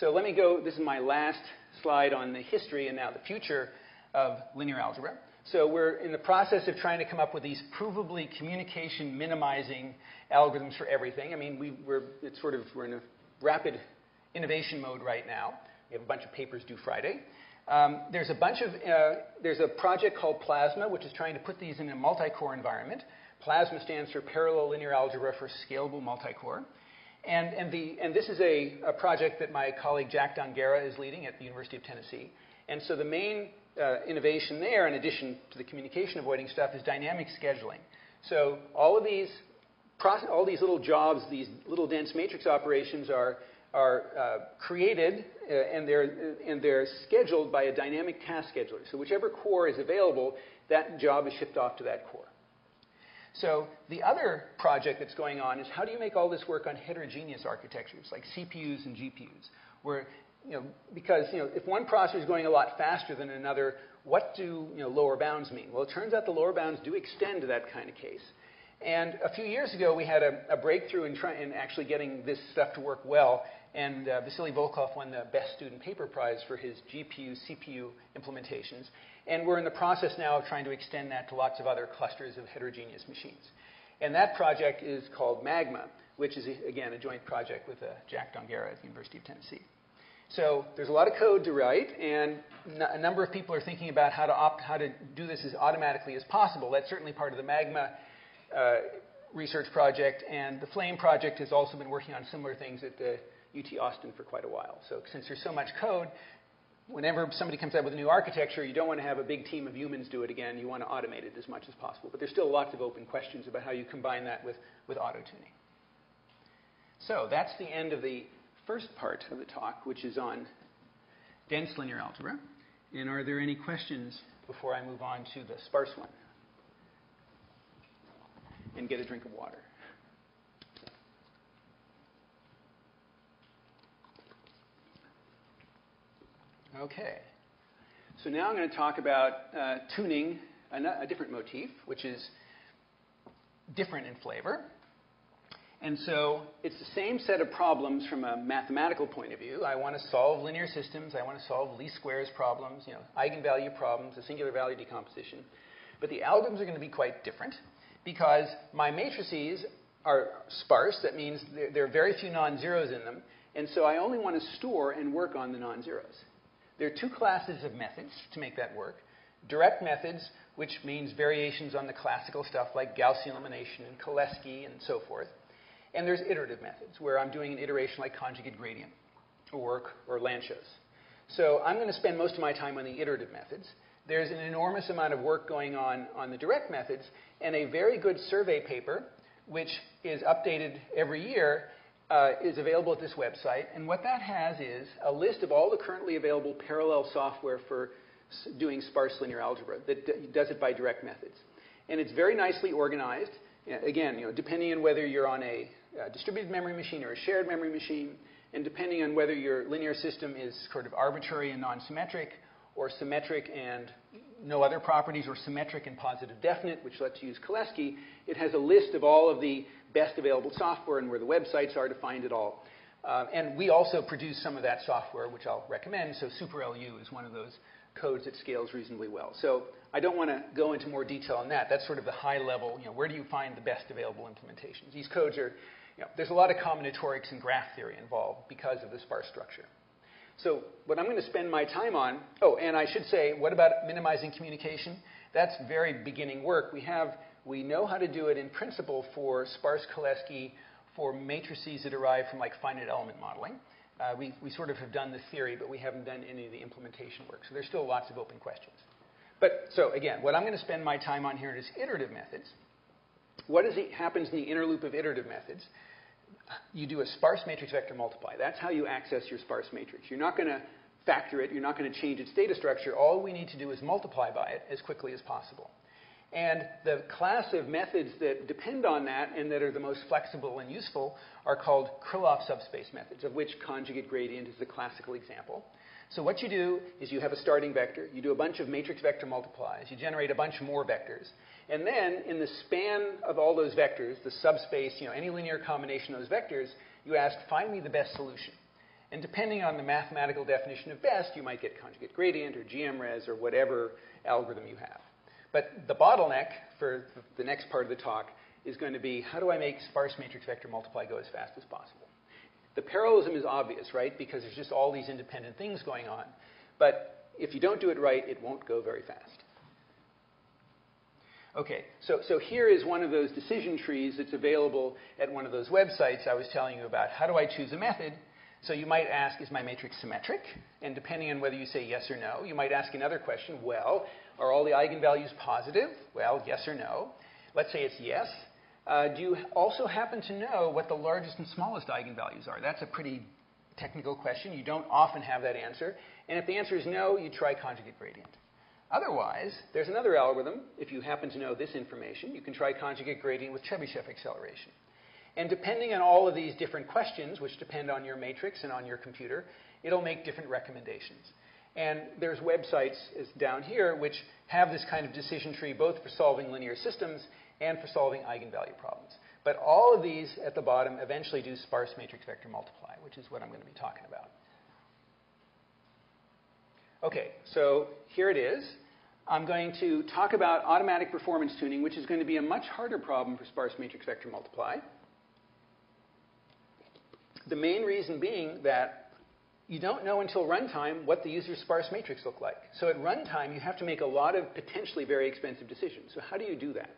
so let me go, this is my last slide on the history and now the future of linear algebra. So we're in the process of trying to come up with these provably communication minimizing algorithms for everything. I mean, we, we're, it's sort of, we're in a rapid innovation mode right now. We have a bunch of papers due Friday. Um, there's a bunch of, uh, there's a project called Plasma, which is trying to put these in a multi-core environment. Plasma stands for Parallel Linear Algebra for Scalable Multi-Core. And, and, the, and this is a, a project that my colleague Jack Dongara is leading at the University of Tennessee. And so the main uh, innovation there, in addition to the communication avoiding stuff, is dynamic scheduling. So all of these, all these little jobs, these little dense matrix operations are are uh, created uh, and, they're, and they're scheduled by a dynamic task scheduler. So whichever core is available, that job is shipped off to that core. So the other project that's going on is how do you make all this work on heterogeneous architectures like C P Us and G P Us? Where, you know, because you know, if one processor is going a lot faster than another, what do you know, lower bounds mean? Well, it turns out the lower bounds do extend to that kind of case. And a few years ago, we had a, a breakthrough in, try, in actually getting this stuff to work well. And uh, Vasily Volkov won the Best Student Paper Prize for his G P U C P U implementations. And we're in the process now of trying to extend that to lots of other clusters of heterogeneous machines. And that project is called MAGMA, which is, a, again, a joint project with uh, Jack Dongara at the University of Tennessee. So there's a lot of code to write, and a number of people are thinking about how to, opt, how to do this as automatically as possible. That's certainly part of the MAGMA uh, research project. And the Flame project has also been working on similar things at the U T Austin for quite a while. So since there's so much code, whenever somebody comes up with a new architecture, you don't want to have a big team of humans do it again. You want to automate it as much as possible. But there's still lots of open questions about how you combine that with, with auto-tuning. So that's the end of the first part of the talk, which is on dense linear algebra. And are there any questions before I move on to the sparse one? And get a drink of water. Okay, so now I'm going to talk about uh, tuning a, a different motif, which is different in flavor. And so it's the same set of problems from a mathematical point of view. I want to solve linear systems. I want to solve least squares problems, you know, eigenvalue problems, a singular value decomposition. But the algorithms are going to be quite different because my matrices are sparse. That means there, there are very few non-zeros in them. And so I only want to store and work on the non-zeros. There are two classes of methods to make that work. Direct methods, which means variations on the classical stuff like Gaussian elimination and Cholesky and so forth. And there's iterative methods, where I'm doing an iteration like conjugate gradient or, or Lanczos. So I'm going to spend most of my time on the iterative methods. There's an enormous amount of work going on on the direct methods, and a very good survey paper, which is updated every year, Uh, is available at this website, and what that has is a list of all the currently available parallel software for s doing sparse linear algebra that d does it by direct methods. And it's very nicely organized. Again, you know, depending on whether you're on a uh, distributed memory machine or a shared memory machine, and depending on whether your linear system is sort of arbitrary and non-symmetric, or symmetric and no other properties, or symmetric and positive definite, which lets you use Cholesky, it has a list of all of the best available software and where the websites are to find it all. Um, and we also produce some of that software, which I'll recommend. So SuperLU is one of those codes that scales reasonably well. So I don't want to go into more detail on that. That's sort of the high level, you know, where do you find the best available implementations? These codes are, you know, there's a lot of combinatorics and graph theory involved because of the sparse structure. So what I'm going to spend my time on, oh, and I should say, what about minimizing communication? That's very beginning work. We have, we know how to do it in principle for sparse Cholesky, for matrices that arrive from like finite element modeling. Uh, we, we sort of have done the theory, but we haven't done any of the implementation work. So there's still lots of open questions. But so again, what I'm going to spend my time on here is iterative methods. What is it, happens in the inner loop of iterative methods? You do a sparse matrix vector multiply. That's how you access your sparse matrix. You're not going to factor it. You're not going to change its data structure. All we need to do is multiply by it as quickly as possible. And the class of methods that depend on that and that are the most flexible and useful are called Krylov subspace methods, of which conjugate gradient is the classical example. So what you do is you have a starting vector, you do a bunch of matrix vector multiplies, you generate a bunch more vectors, and then in the span of all those vectors, the subspace, you know, any linear combination of those vectors, you ask, find me the best solution. And depending on the mathematical definition of best, you might get conjugate gradient or G M R E S or whatever algorithm you have. But the bottleneck for the next part of the talk is going to be, how do I make sparse matrix vector multiply go as fast as possible? The parallelism is obvious, right? Because there's just all these independent things going on. But if you don't do it right, it won't go very fast. Okay, so, so here is one of those decision trees that's available at one of those websites I was telling you about. How do I choose a method? So you might ask, is my matrix symmetric? And depending on whether you say yes or no, you might ask another question, well, are all the eigenvalues positive? Well, yes or no. Let's say it's yes. Uh, do you also happen to know what the largest and smallest eigenvalues are? That's a pretty technical question. You don't often have that answer. And if the answer is no, you try conjugate gradient. Otherwise, there's another algorithm. If you happen to know this information, you can try conjugate gradient with Chebyshev acceleration. And depending on all of these different questions, which depend on your matrix and on your computer, it'll make different recommendations. And there's websites down here which have this kind of decision tree both for solving linear systems and for solving eigenvalue problems. But all of these at the bottom eventually do sparse matrix vector multiply, which is what I'm going to be talking about. Okay, so here it is. I'm going to talk about automatic performance tuning, which is going to be a much harder problem for sparse matrix vector multiply. The main reason being that you don't know until runtime what the user's sparse matrix look like. So at runtime, you have to make a lot of potentially very expensive decisions. So how do you do that?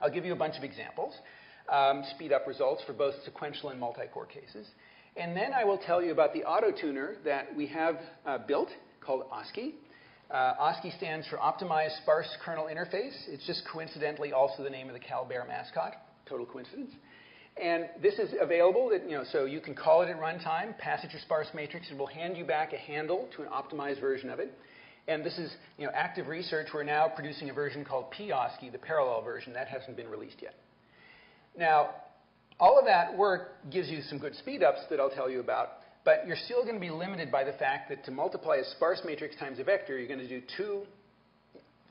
I'll give you a bunch of examples, um, speed up results for both sequential and multi-core cases. And then I will tell you about the auto-tuner that we have uh, built called Oski. Uh, Oski stands for Optimized Sparse Kernel Interface. It's just coincidentally also the name of the Calbear mascot. Total coincidence. And this is available, that, you know, so you can call it at runtime, pass it your sparse matrix, and we'll hand you back a handle to an optimized version of it. And this is, you know, active research. We're now producing a version called pOski, the parallel version. That hasn't been released yet. Now, all of that work gives you some good speed-ups that I'll tell you about, but you're still going to be limited by the fact that to multiply a sparse matrix times a vector, you're going to do two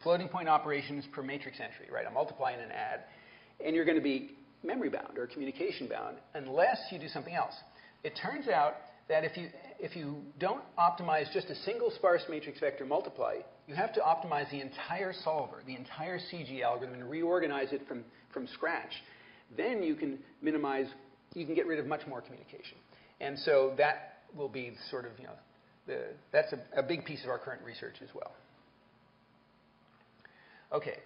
floating-point operations per matrix entry, right? A multiply and an add. And you're going to be memory-bound or communication-bound unless you do something else. It turns out that if you, if you don't optimize just a single sparse matrix vector multiply, you have to optimize the entire solver, the entire C G algorithm, and reorganize it from, from scratch. Then you can minimize, you can get rid of much more communication. And so that will be sort of, you know, the, that's a, a big piece of our current research as well. Okay,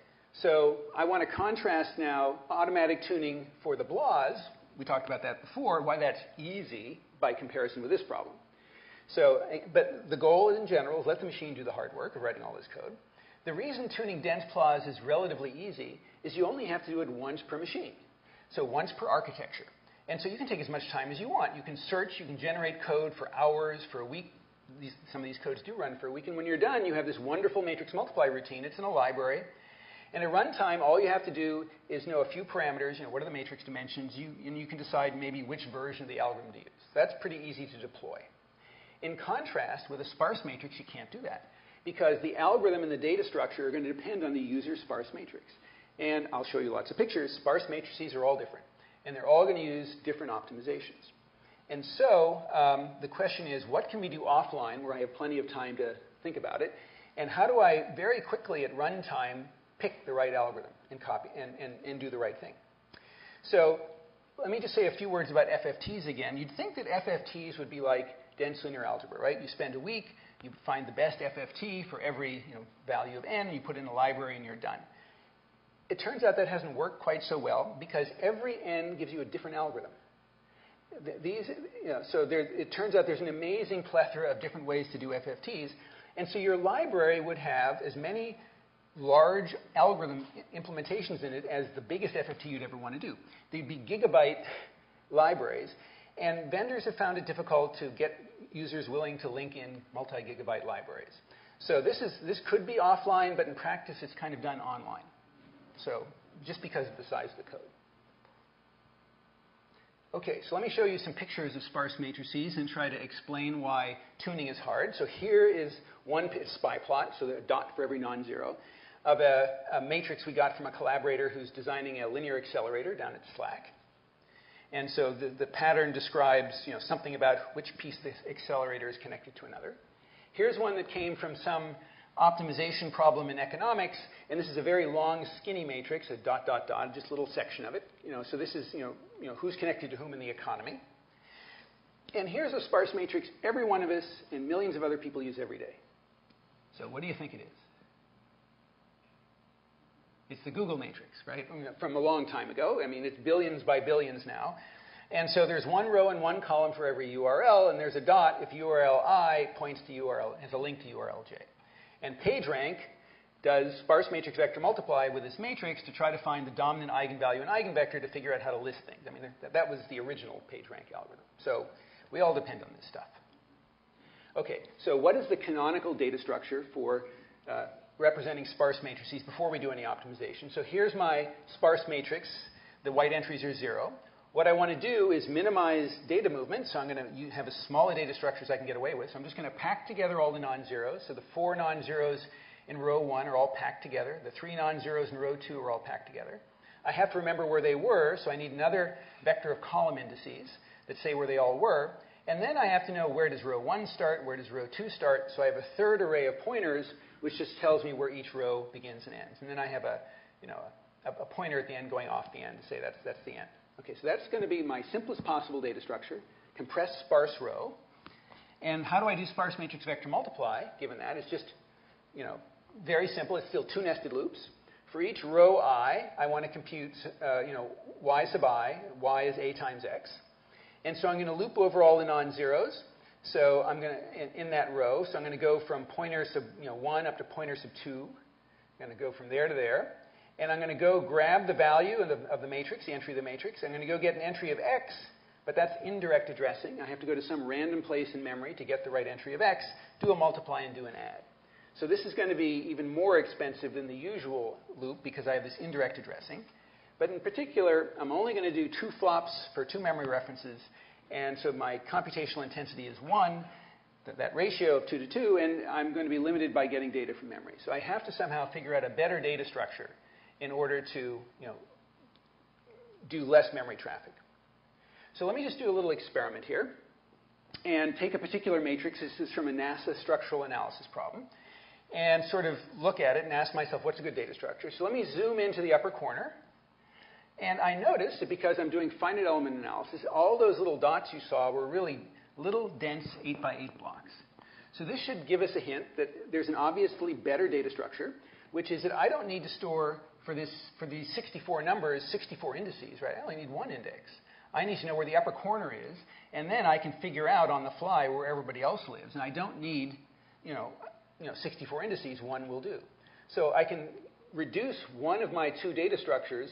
so I want to contrast now automatic tuning for the BLAS. We talked about that before, why that's easy by comparison with this problem. So, but the goal in general is let the machine do the hard work of writing all this code. The reason tuning dense BLAS is relatively easy is you only have to do it once per machine, so once per architecture. And so you can take as much time as you want. You can search, you can generate code for hours, for a week. These, some of these codes do run for a week. And when you're done, you have this wonderful matrix multiply routine. It's in a library. And at runtime, all you have to do is know a few parameters, you know, what are the matrix dimensions, you, and you can decide maybe which version of the algorithm to use. That's pretty easy to deploy. In contrast, with a sparse matrix, you can't do that because the algorithm and the data structure are going to depend on the user's sparse matrix. And I'll show you lots of pictures. Sparse matrices are all different, and they're all going to use different optimizations. And so um, the question is, what can we do offline where I have plenty of time to think about it, and how do I very quickly at runtime pick the right algorithm and copy and, and, and do the right thing. So let me just say a few words about F F Ts again. You'd think that F F Ts would be like dense linear algebra, right? You spend a week, you find the best F F T for every, you know, value of n, you put it in a library and you're done. It turns out that hasn't worked quite so well because every n gives you a different algorithm. These, you know, so there, it turns out there's an amazing plethora of different ways to do F F Ts, and so your library would have as many large algorithm implementations in it as the biggest F F T you'd ever want to do. They'd be gigabyte libraries, and vendors have found it difficult to get users willing to link in multi-gigabyte libraries. So this, is, this could be offline, but in practice it's kind of done online. So just because of the size of the code. Okay, so let me show you some pictures of sparse matrices and try to explain why tuning is hard. So here is one spy plot, so a dot for every non-zero, of a, a matrix we got from a collaborator who's designing a linear accelerator down at Slack. And so the, the pattern describes, you know, something about which piece this accelerator is connected to another. Here's one that came from some optimization problem in economics, and this is a very long, skinny matrix, a dot, dot, dot, just a little section of it. You know, so this is, you know, you know, who's connected to whom in the economy. And here's a sparse matrix every one of us and millions of other people use every day. So what do you think it is? It's the Google matrix, right, from a long time ago. I mean, it's billions by billions now. And so there's one row and one column for every U R L, and there's a dot if U R L I points to U R L, has a link to U R L J. And PageRank does sparse matrix vector multiply with this matrix to try to find the dominant eigenvalue and eigenvector to figure out how to list things. I mean, that, that was the original PageRank algorithm. So we all depend on this stuff. Okay, so what is the canonical data structure for uh, representing sparse matrices before we do any optimization? So here's my sparse matrix. The white entries are zero. What I want to do is minimize data movement, so I'm going to have as small a data structure as I can get away with. So I'm just going to pack together all the non-zeros. So the four non-zeros in row one are all packed together. The three non-zeros in row two are all packed together. I have to remember where they were, so I need another vector of column indices that say where they all were. And then I have to know where does row one start, where does row two start. So I have a third array of pointers, which just tells me where each row begins and ends. And then I have a, you know, a, a pointer at the end going off the end to say that's, that's the end. Okay, so that's going to be my simplest possible data structure, compressed sparse row. And how do I do sparse matrix vector multiply, given that? It's just, you know, very simple. It's still two nested loops. For each row I, I want to compute, uh, you know, y sub I. Y is a times x. And so I'm going to loop over all the non-zeros. So I'm going to, in, in that row, so I'm going to go from pointer sub, you know, one up to pointer sub two. I'm going to go from there to there. And I'm going to go grab the value of the, of the matrix, the entry of the matrix. I'm going to go get an entry of x, but that's indirect addressing. I have to go to some random place in memory to get the right entry of x, do a multiply, and do an add. So this is going to be even more expensive than the usual loop because I have this indirect addressing. But in particular, I'm only going to do two flops for two memory references. And so my computational intensity is one, that ratio of two to two, and I'm going to be limited by getting data from memory. So I have to somehow figure out a better data structure in order to, you know, do less memory traffic. So let me just do a little experiment here and take a particular matrix. This is from a NASA structural analysis problem, and sort of look at it and ask myself, what's a good data structure? So let me zoom into the upper corner, and I notice that because I'm doing finite element analysis, all those little dots you saw were really little dense eight by eight blocks. So this should give us a hint that there's an obviously better data structure, which is that I don't need to store For, this, for these sixty-four numbers, sixty-four indices, right? I only need one index. I need to know where the upper corner is, and then I can figure out on the fly where everybody else lives. And I don't need, you know, you know, sixty-four indices. One will do. So I can reduce one of my two data structures,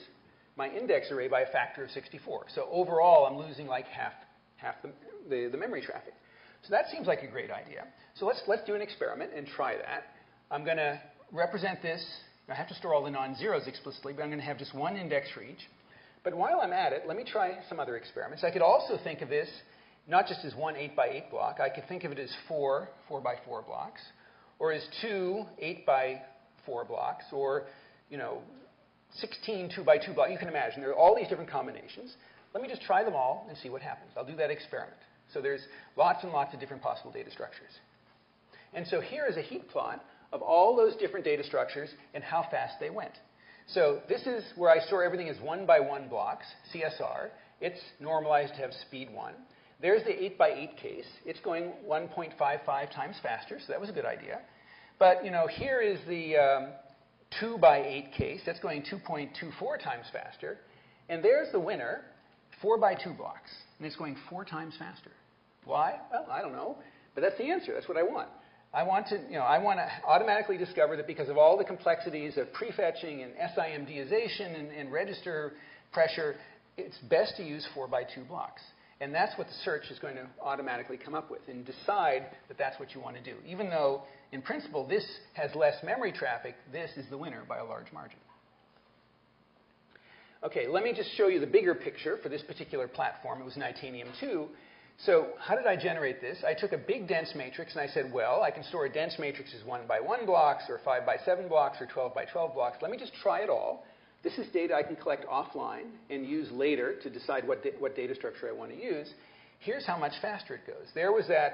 my index array, by a factor of sixty-four. So overall, I'm losing like half, half the, the, the memory traffic. So that seems like a great idea. So let's, let's do an experiment and try that. I'm going to represent this. I have to store all the non-zeros explicitly, but I'm going to have just one index for each. But while I'm at it, let me try some other experiments. I could also think of this not just as one eight by eight block. I could think of it as four 4x4 blocks, or as two eight by four blocks, or, you know, sixteen two by two blocks. You can imagine. There are all these different combinations. Let me just try them all and see what happens. I'll do that experiment. So there's lots and lots of different possible data structures. And so here is a heat plot of all those different data structures and how fast they went. So this is where I store everything as one by one blocks, C S R. It's normalized to have speed one. There's the eight by eight case. It's going one point five five times faster, so that was a good idea. But, you know, here is the um, two by eight case. That's going two point two four times faster. And there's the winner, four by two blocks, and it's going four times faster. Why? Well, I don't know, but that's the answer. That's what I want. I want to, you know, I want to automatically discover that because of all the complexities of prefetching and SIMDization and, and register pressure, it's best to use four by two blocks. And that's what the search is going to automatically come up with and decide that that's what you want to do. Even though, in principle, this has less memory traffic, this is the winner by a large margin. Okay, let me just show you the bigger picture for this particular platform. It was Nitanium two. So how did I generate this? I took a big dense matrix and I said, well, I can store a dense matrix as one by one blocks or five by seven blocks or twelve by twelve blocks. Let me just try it all. This is data I can collect offline and use later to decide what, da what data structure I want to use. Here's how much faster it goes. There was that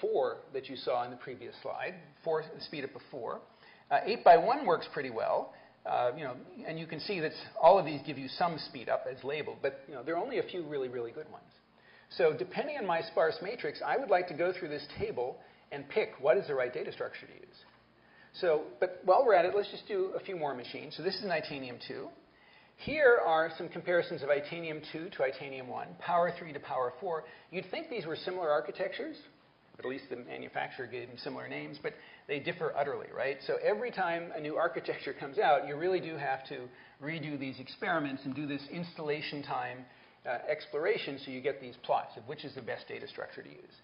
four that you saw in the previous slide, four, the speed up of four. Uh, eight by one works pretty well. Uh, you know, and you can see that all of these give you some speed up as labeled, but you know, there are only a few really, really good ones. So depending on my sparse matrix, I would like to go through this table and pick what is the right data structure to use. So, but while we're at it, let's just do a few more machines. So this is Nitanium two. Here are some comparisons of Itanium two to Itanium one, Power three to Power four. You'd think these were similar architectures. At least the manufacturer gave them similar names, but they differ utterly, right? So every time a new architecture comes out, you really do have to redo these experiments and do this installation time uh, exploration so you get these plots of which is the best data structure to use.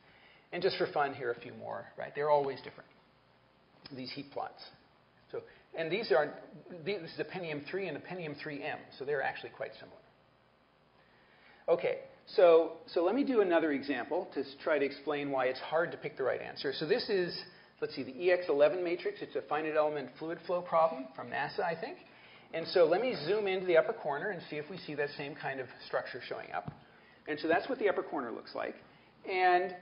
And just for fun, here are a few more, right? They're always different, these heat plots. So, and these are, this is a Pentium three and a Pentium three M, so they're actually quite similar. Okay. So, so let me do another example to try to explain why it's hard to pick the right answer. So this is, let's see, the E X eleven matrix. It's a finite element fluid flow problem from NASA, I think. And so let me zoom into the upper corner and see if we see that same kind of structure showing up. And so that's what the upper corner looks like. And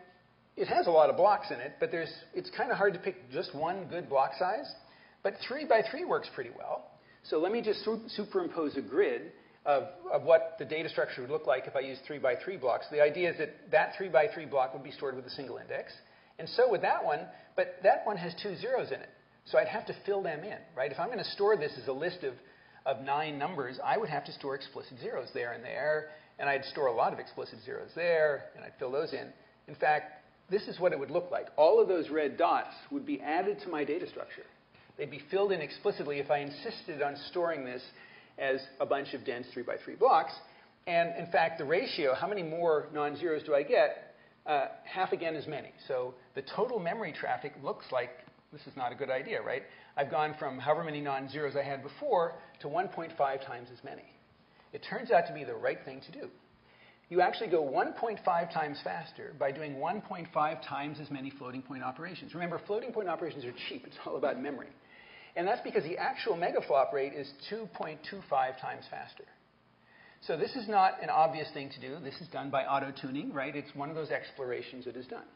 it has a lot of blocks in it, but there's, it's kind of hard to pick just one good block size. But three by three works pretty well. So let me just superimpose a grid Of, of what the data structure would look like if I used three by three blocks. The idea is that that three by three block would be stored with a single index, and so would that one, but that one has two zeros in it, so I'd have to fill them in, right? If I'm going to store this as a list of, of nine numbers, I would have to store explicit zeros there and there, and I'd store a lot of explicit zeros there, and I'd fill those in. In fact, this is what it would look like. All of those red dots would be added to my data structure. They'd be filled in explicitly if I insisted on storing this as a bunch of dense three by three blocks. And in fact, the ratio, how many more non-zeros do I get? Uh, half again as many. So the total memory traffic looks like this is not a good idea, right? I've gone from however many non-zeros I had before to one point five times as many. It turns out to be the right thing to do. You actually go one point five times faster by doing one point five times as many floating point operations. Remember, floating point operations are cheap. It's all about memory. And that's because the actual megaflop rate is two point two five times faster. So this is not an obvious thing to do. This is done by auto-tuning, right? It's one of those explorations that is done.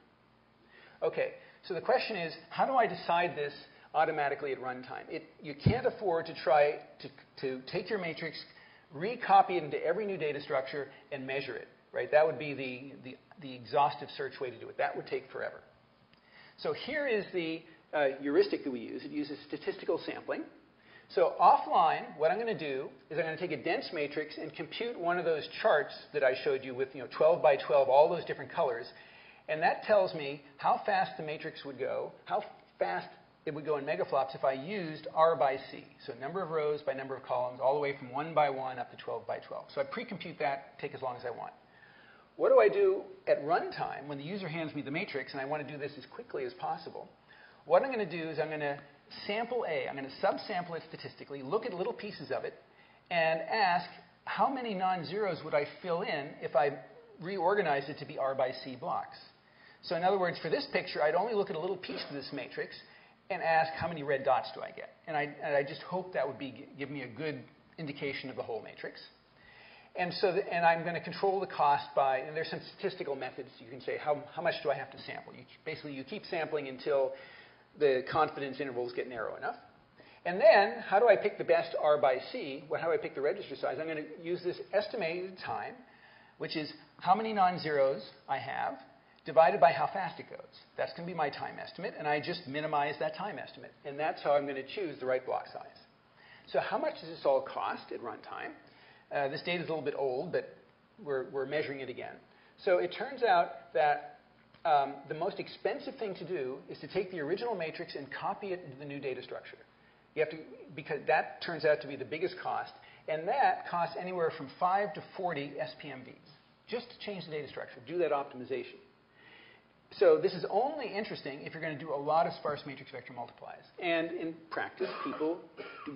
Okay, so the question is, how do I decide this automatically at runtime? It, you can't afford to try to, to take your matrix, recopy it into every new data structure, and measure it, right? That would be the, the, the exhaustive search way to do it. That would take forever. So here is the Uh, heuristic that we use. It uses statistical sampling. So offline, what I'm going to do is I'm going to take a dense matrix and compute one of those charts that I showed you with, you know, twelve by twelve, all those different colors, and that tells me how fast the matrix would go, how fast it would go in megaflops if I used R by C. So number of rows by number of columns, all the way from one by one up to twelve by twelve. So I pre-compute that, take as long as I want. What do I do at runtime when the user hands me the matrix and I want to do this as quickly as possible? What I'm going to do is I'm going to sample A. I'm going to subsample it statistically, look at little pieces of it, and ask how many non-zeros would I fill in if I reorganized it to be R by C blocks. So in other words, for this picture, I'd only look at a little piece of this matrix and ask how many red dots do I get. And I, and I just hope that would be, give me a good indication of the whole matrix. And, so the, and I'm going to control the cost by, and there's some statistical methods. You can say, how, how much do I have to sample? You, basically, you keep sampling until the confidence intervals get narrow enough. And then, how do I pick the best R by C? Well, how do I pick the register size? I'm going to use this estimated time, which is how many non-zeros I have, divided by how fast it goes. That's going to be my time estimate, and I just minimize that time estimate. And that's how I'm going to choose the right block size. So how much does this all cost at runtime? Uh, this data is a little bit old, but we're, we're measuring it again. So it turns out that Um, the most expensive thing to do is to take the original matrix and copy it into the new data structure. You have to, because that turns out to be the biggest cost, and that costs anywhere from five to forty S P M Vs, just to change the data structure, do that optimization. So this is only interesting if you're going to do a lot of sparse matrix vector multiplies. And in practice, people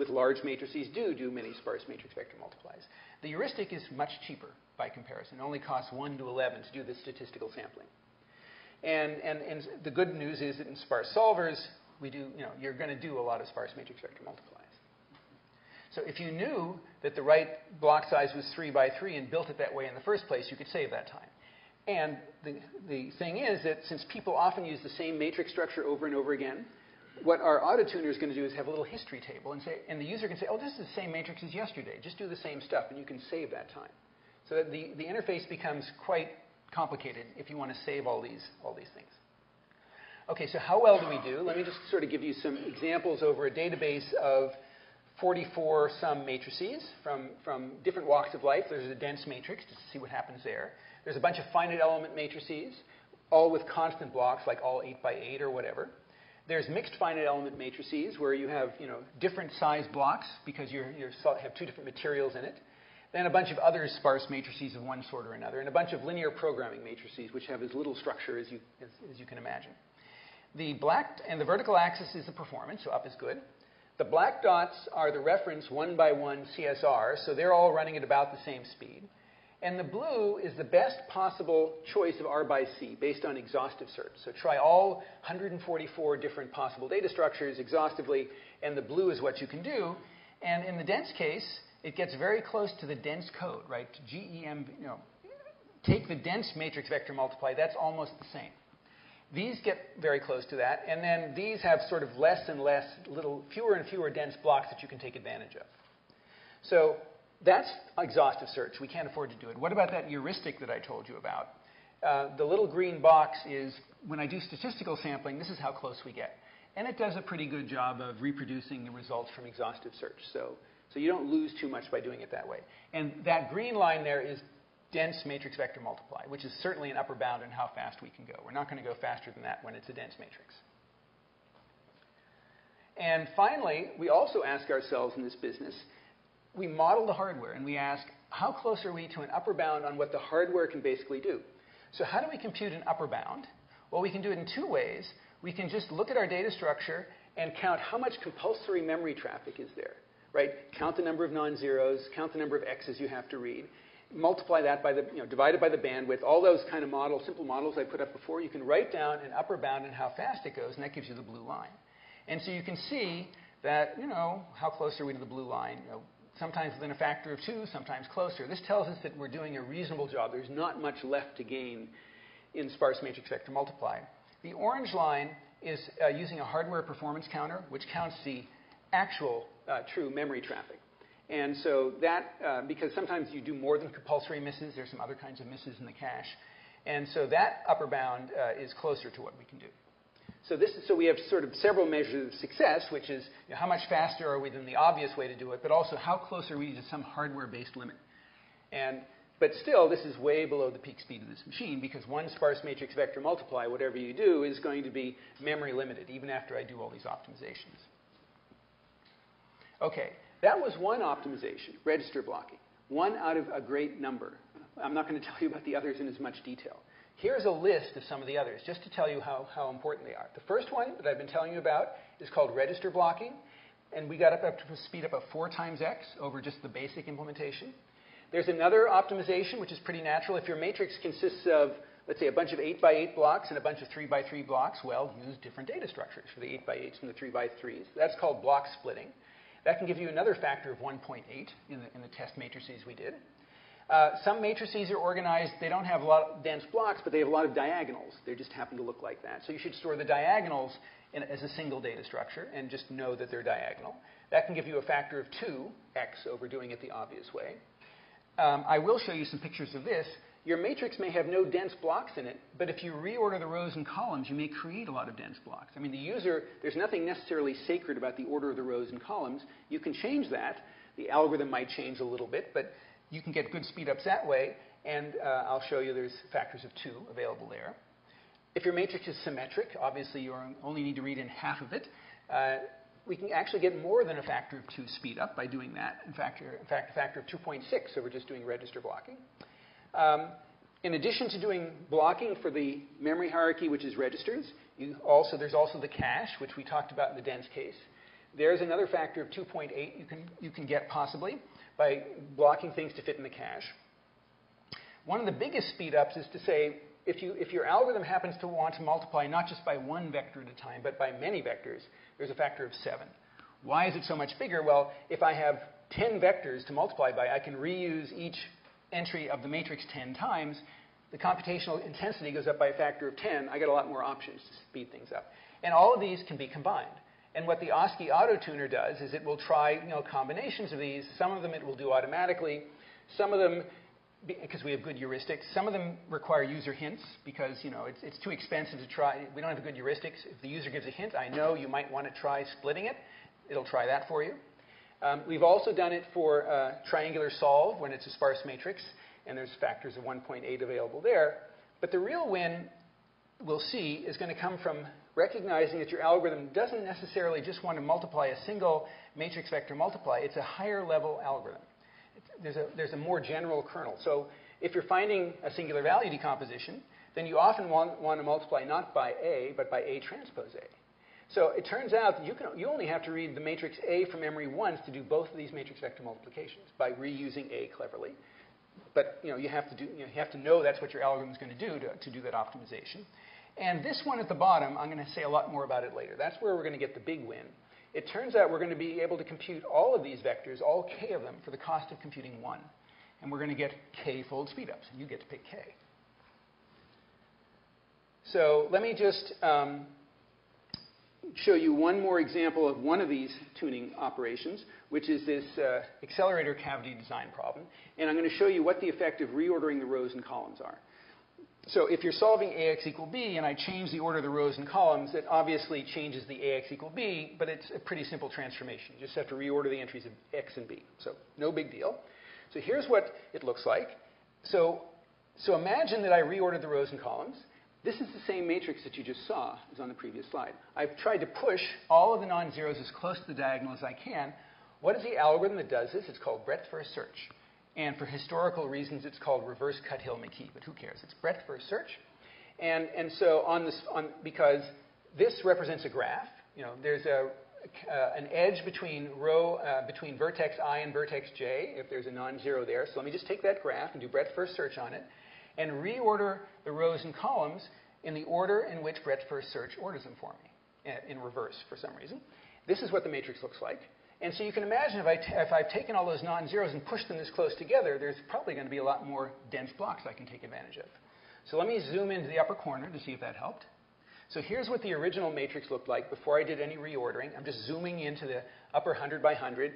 with large matrices do do many sparse matrix vector multiplies. The heuristic is much cheaper by comparison. It only costs one to eleven to do this statistical sampling. And, and, and the good news is that in sparse solvers, we do, you know, you're going to do a lot of sparse matrix vector multiplies. So if you knew that the right block size was three by three and built it that way in the first place, you could save that time. And the, the thing is that since people often use the same matrix structure over and over again, what our auto-tuner is going to do is have a little history table, and, say, and the user can say, oh, this is the same matrix as yesterday. Just do the same stuff, and you can save that time. So that the, the interface becomes quite complicated if you want to save all these, all these things. Okay, so how well do we do? Let me just sort of give you some examples over a database of forty-four sum matrices from, from different walks of life. There's a dense matrix, just to see what happens there. There's a bunch of finite element matrices, all with constant blocks, like all eight by eight or whatever. There's mixed finite element matrices where you have, you know, different size blocks because you have two different materials in it. Then a bunch of other sparse matrices of one sort or another, and a bunch of linear programming matrices which have as little structure as you, as, as you can imagine. The black and the vertical axis is the performance, so up is good. The black dots are the reference one by one C S R, so they're all running at about the same speed. And the blue is the best possible choice of R by C based on exhaustive search. So try all one hundred forty-four different possible data structures exhaustively, and the blue is what you can do. And in the dense case, it gets very close to the dense code, right? G E M V, you know, take the dense matrix vector multiply, that's almost the same. These get very close to that, and then these have sort of less and less, little, fewer and fewer dense blocks that you can take advantage of. So that's exhaustive search. We can't afford to do it. What about that heuristic that I told you about? Uh, the little green box is, when I do statistical sampling, this is how close we get. And it does a pretty good job of reproducing the results from exhaustive search. So, so you don't lose too much by doing it that way. And that green line there is dense matrix vector multiply, which is certainly an upper bound on how fast we can go. We're not going to go faster than that when it's a dense matrix. And finally, we also ask ourselves in this business, we model the hardware, and we ask, how close are we to an upper bound on what the hardware can basically do? So how do we compute an upper bound? Well, we can do it in two ways. We can just look at our data structure and count how much compulsory memory traffic is there, right? Count the number of non-zeros, count the number of X's you have to read, multiply that by the, you know, divide it by the bandwidth, all those kind of models, simple models I put up before. You can write down an upper bound and how fast it goes, and that gives you the blue line. And so you can see that, you know, how close are we to the blue line? You know, sometimes within a factor of two, sometimes closer. This tells us that we're doing a reasonable job. There's not much left to gain in sparse matrix vector multiply. The orange line is uh, using a hardware performance counter, which counts the actual uh, true memory traffic. And so that, uh, because sometimes you do more than compulsory misses, there's some other kinds of misses in the cache. And so that upper bound uh, is closer to what we can do. So, this is, so we have sort of several measures of success, which is, you know, how much faster are we than the obvious way to do it, but also how close are we to some hardware-based limit. And, but still, this is way below the peak speed of this machine because one sparse matrix vector multiply, whatever you do, is going to be memory limited, even after I do all these optimizations. Okay, that was one optimization, register blocking, one out of a great number. I'm not going to tell you about the others in as much detail. Here's a list of some of the others, just to tell you how, how important they are. The first one that I've been telling you about is called register blocking, and we got up, up to a speed up of four times x over just the basic implementation. There's another optimization, which is pretty natural. If your matrix consists of, let's say, a bunch of eight by eight blocks and a bunch of three by three blocks, well, use different data structures for the eight by eights and the three by threes. That's called block splitting. That can give you another factor of one point eight in the, in the test matrices we did. Uh, some matrices are organized, they don't have a lot of dense blocks, but they have a lot of diagonals. They just happen to look like that. So you should store the diagonals in, as a single data structure and just know that they're diagonal. That can give you a factor of two x over doing it the obvious way. Um, I will show you some pictures of this. Your matrix may have no dense blocks in it, but if you reorder the rows and columns, you may create a lot of dense blocks. I mean, the user, there's nothing necessarily sacred about the order of the rows and columns. You can change that. The algorithm might change a little bit, but you can get good speed-ups that way, and uh, I'll show you there's factors of two available there. If your matrix is symmetric, obviously you only need to read in half of it. Uh, we can actually get more than a factor of two speed-up by doing that. In fact, in fact, a factor of two point six, so we're just doing register blocking. Um, in addition to doing blocking for the memory hierarchy, which is registers, you also, there's also the cache, which we talked about in the dense case. There's another factor of two point eight you can, you can get possibly by blocking things to fit in the cache. One of the biggest speed-ups is to say, if, you, if your algorithm happens to want to multiply not just by one vector at a time, but by many vectors, there's a factor of seven. Why is it so much bigger? Well, if I have ten vectors to multiply by, I can reuse each entry of the matrix ten times. The computational intensity goes up by a factor of ten. I get a lot more options to speed things up. And all of these can be combined. And what the Oski auto-tuner does is it will try, you know, combinations of these. Some of them it will do automatically. Some of them, because we have good heuristics, some of them require user hints because, you know, it's, it's too expensive to try. We don't have good heuristics. If the user gives a hint, I know you might want to try splitting it. It'll try that for you. Um, we've also done it for uh, triangular solve when it's a sparse matrix, and there's factors of one point eight available there. But the real win, we'll see, is going to come from recognizing that your algorithm doesn't necessarily just want to multiply a single matrix vector multiply. It's a higher level algorithm. It's, there's, a, there's a more general kernel. So if you're finding a singular value decomposition, then you often want, want to multiply not by A, but by A transpose A. So it turns out that you, can, you only have to read the matrix A from memory once to do both of these matrix vector multiplications by reusing A cleverly. But you know, you have to do, you know, you have to know that's what your algorithm is going to do to, to do that optimization. And this one at the bottom, I'm going to say a lot more about it later. That's where we're going to get the big win. It turns out we're going to be able to compute all of these vectors, all k of them, for the cost of computing one. And we're going to get k-fold speedups, and you get to pick k. So let me just um, show you one more example of one of these tuning operations, which is this uh, accelerator cavity design problem. And I'm going to show you what the effect of reordering the rows and columns are. So if you're solving ax equal b and I change the order of the rows and columns, it obviously changes the ax equal b, but it's a pretty simple transformation. You just have to reorder the entries of x and b. So no big deal. So here's what it looks like. So, so imagine that I reordered the rows and columns. This is the same matrix that you just saw as on the previous slide. I've tried to push all of the non-zeros as close to the diagonal as I can. What is the algorithm that does this? It's called breadth first search. And for historical reasons, it's called reverse Cuthill-McKee, but who cares? It's breadth first search. And, and so on this, on, because this represents a graph, you know, there's a, uh, an edge between, row, uh, between vertex I and vertex j, if there's a non-zero there. So let me just take that graph and do breadth first search on it and reorder the rows and columns in the order in which breadth first search orders them for me, in reverse for some reason. This is what the matrix looks like. And so you can imagine if, I t if I've taken all those non-zeros and pushed them this close together, there's probably going to be a lot more dense blocks I can take advantage of. So let me zoom into the upper corner to see if that helped. So here's what the original matrix looked like before I did any reordering. I'm just zooming into the upper one hundred by one hundred,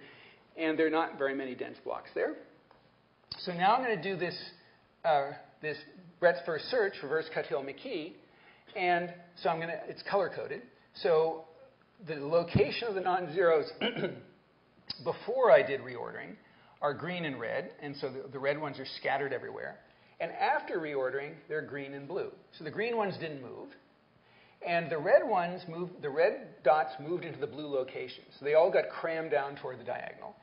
and there are not very many dense blocks there. So now I'm going to do this, uh, this breadth-first search, reverse Cuthill-McKee, and so I'm going to, it's color-coded. So the location of the non-zeros before I did reordering are green and red, and so the, the red ones are scattered everywhere. And after reordering, they're green and blue. So the green ones didn't move, and the red ones moved, the red dots moved into the blue location. So they all got crammed down toward the diagonal.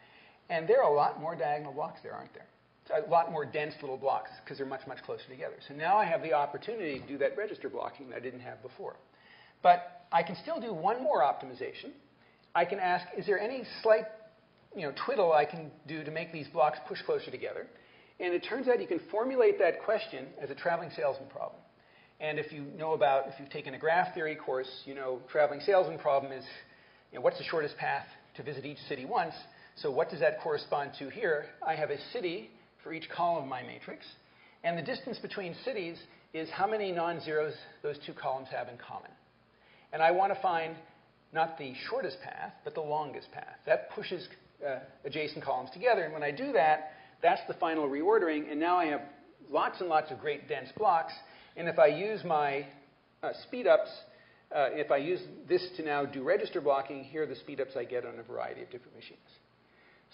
And there are a lot more diagonal blocks there, aren't there? So a lot more dense little blocks because they're much, much closer together. So now I have the opportunity to do that register blocking that I didn't have before. But I can still do one more optimization. I can ask, is there any slight you know, twiddle I can do to make these blocks push closer together? And it turns out you can formulate that question as a traveling salesman problem. And if you know about, if you've taken a graph theory course, you know traveling salesman problem is, you know, what's the shortest path to visit each city once? So what does that correspond to here? I have a city for each column of my matrix. And the distance between cities is how many non-zeros those two columns have in common. And I want to find not the shortest path, but the longest path. That pushes Uh, adjacent columns together, and when I do that, that's the final reordering, and now I have lots and lots of great dense blocks, and if I use my uh, speedups, uh, if I use this to now do register blocking, here are the speedups I get on a variety of different machines.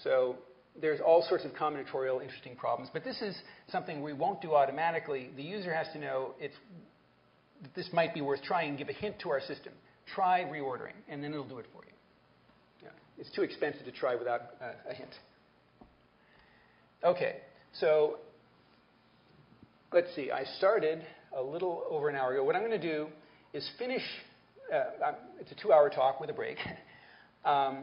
So there's all sorts of combinatorial interesting problems, but this is something we won't do automatically. The user has to know it's, this might be worth trying, give a hint to our system. Try reordering, and then it'll do it for you. It's too expensive to try without uh, a hint. Okay, so let's see. I started a little over an hour ago. What I'm going to do is finish, uh, it's a two hour talk with a break. um,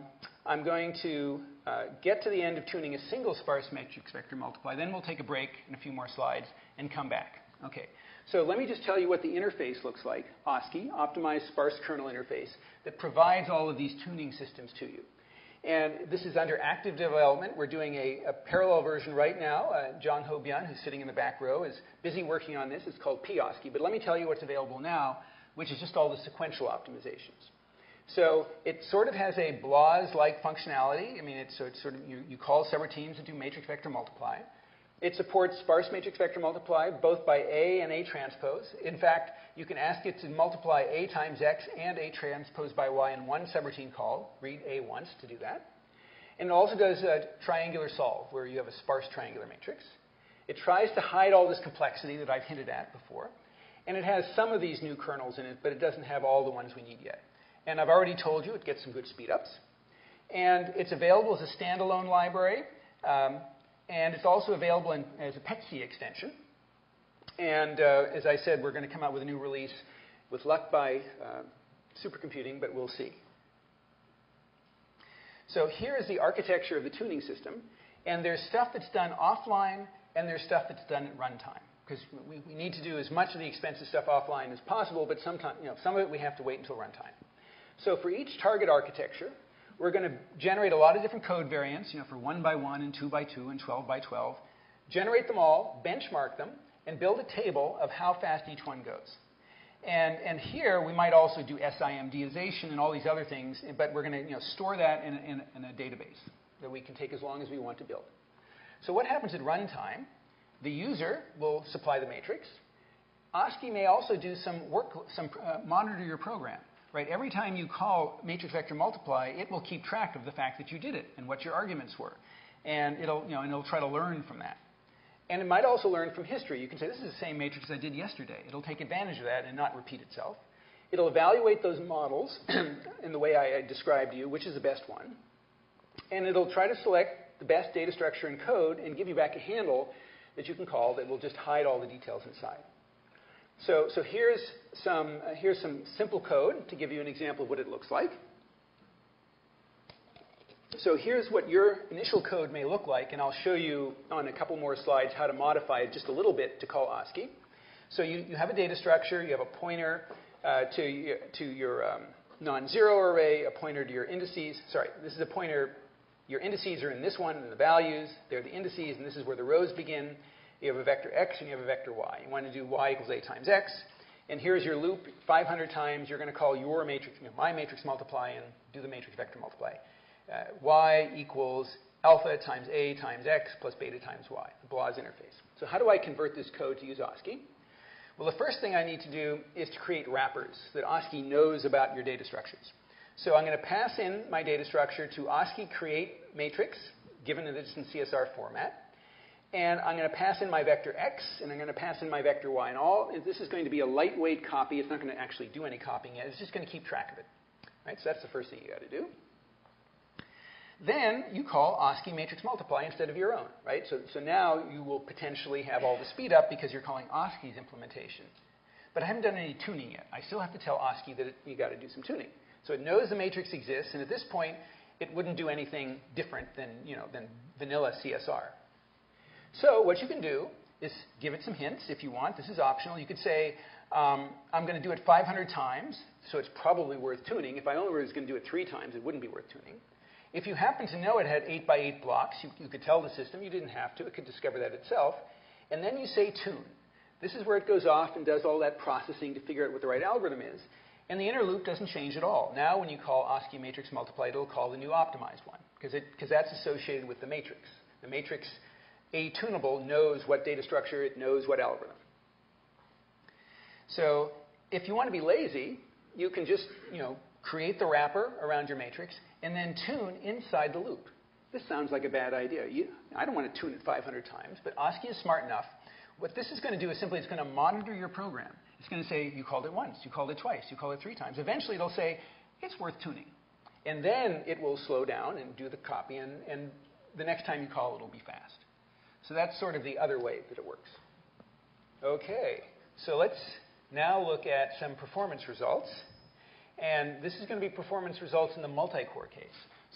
I'm going to uh, get to the end of tuning a single sparse matrix vector multiply. Then we'll take a break and a few more slides and come back. Okay, so let me just tell you what the interface looks like. Oski, optimized sparse kernel interface, that provides all of these tuning systems to you. And this is under active development. We're doing a, a parallel version right now. Uh, Jong Ho Byun, who's sitting in the back row, is busy working on this. It's called pOski. But let me tell you what's available now, which is just all the sequential optimizations. So it sort of has a BLAS-like functionality. I mean, it's, so it's sort of you, you call subroutines and do matrix vector multiply. It supports sparse matrix vector multiply both by A and A transpose. In fact, you can ask it to multiply A times X and A transpose by Y in one subroutine call. Read A once to do that. And it also does a triangular solve, where you have a sparse triangular matrix. It tries to hide all this complexity that I've hinted at before. And it has some of these new kernels in it, but it doesn't have all the ones we need yet. And I've already told you it gets some good speed-ups. And it's available as a standalone library. Um, and it's also available in, as a PETSc extension. And uh, as I said, we're going to come out with a new release with luck by uh, supercomputing, but we'll see. So here is the architecture of the tuning system. And there's stuff that's done offline, and there's stuff that's done at runtime. Because we, we need to do as much of the expensive stuff offline as possible, but sometime, you know, some of it we have to wait until runtime. So for each target architecture, we're going to generate a lot of different code variants, you know, for one by one and two by two and twelve by twelve, generate them all, benchmark them, and build a table of how fast each one goes. And, and here we might also do S I M D ization and all these other things, but we're going to, you know, store that in, in, in a database that we can take as long as we want to build. So what happens at runtime? The user will supply the matrix. Oski may also do some work, some uh, monitor your program. Right? Every time you call matrix vector multiply, it will keep track of the fact that you did it and what your arguments were. And it'll, you know, and it'll try to learn from that. And it might also learn from history. You can say, this is the same matrix I did yesterday. It'll take advantage of that and not repeat itself. It'll evaluate those models in the way I described to you, which is the best one. And it'll try to select the best data structure and code and give you back a handle that you can call that will just hide all the details inside. So, so here's, some, uh, here's some simple code to give you an example of what it looks like. So here's what your initial code may look like, and I'll show you on a couple more slides how to modify it just a little bit to call Oski. So you, you have a data structure, you have a pointer uh, to your, to your um, non-zero array, a pointer to your indices. Sorry, this is a pointer. Your indices are in this one, and the values, they're the indices, and this is where the rows begin. You have a vector x and you have a vector y. You want to do y equals a times x. And here's your loop. five hundred times you're going to call your matrix, you know, my matrix multiply and do the matrix vector multiply. Uh, y equals alpha times a times x plus beta times y, the BLAS interface. So how do I convert this code to use Oski? Well, the first thing I need to do is to create wrappers that Oski knows about your data structures. So I'm going to pass in my data structure to Oski create matrix, given that it's in C S R format. And I'm going to pass in my vector x, and I'm going to pass in my vector y, and all. And this is going to be a lightweight copy. It's not going to actually do any copying yet. It's just going to keep track of it. Right? So that's the first thing you got to do. Then you call Oski matrix multiply instead of your own. Right? So, so now you will potentially have all the speed up because you're calling Oski's implementation. But I haven't done any tuning yet. I still have to tell Oski that it, you got to do some tuning. So it knows the matrix exists, and at this point, it wouldn't do anything different than, you know, than vanilla C S R. So what you can do is give it some hints if you want. This is optional. You could say, um, I'm going to do it five hundred times, so it's probably worth tuning. If I only was going to do it three times, it wouldn't be worth tuning. If you happen to know it had eight by eight blocks, you, you could tell the system. You didn't have to. It could discover that itself. And then you say tune. This is where it goes off and does all that processing to figure out what the right algorithm is. And the inner loop doesn't change at all. Now when you call Oski matrix multiply, it'll call the new optimized one, because because that's associated with the matrix. The matrix A tunable knows what data structure, it knows what algorithm. So if you want to be lazy, you can just, you know, create the wrapper around your matrix and then tune inside the loop. This sounds like a bad idea. You, I don't want to tune it five hundred times, but Oski is smart enough. What this is going to do is simply it's going to monitor your program. It's going to say you called it once, you called it twice, you called it three times. Eventually it'll say it's worth tuning. And then it will slow down and do the copy, and, and the next time you call it will be fast. So that's sort of the other way that it works. Okay, so let's now look at some performance results. And this is going to be performance results in the multi-core case.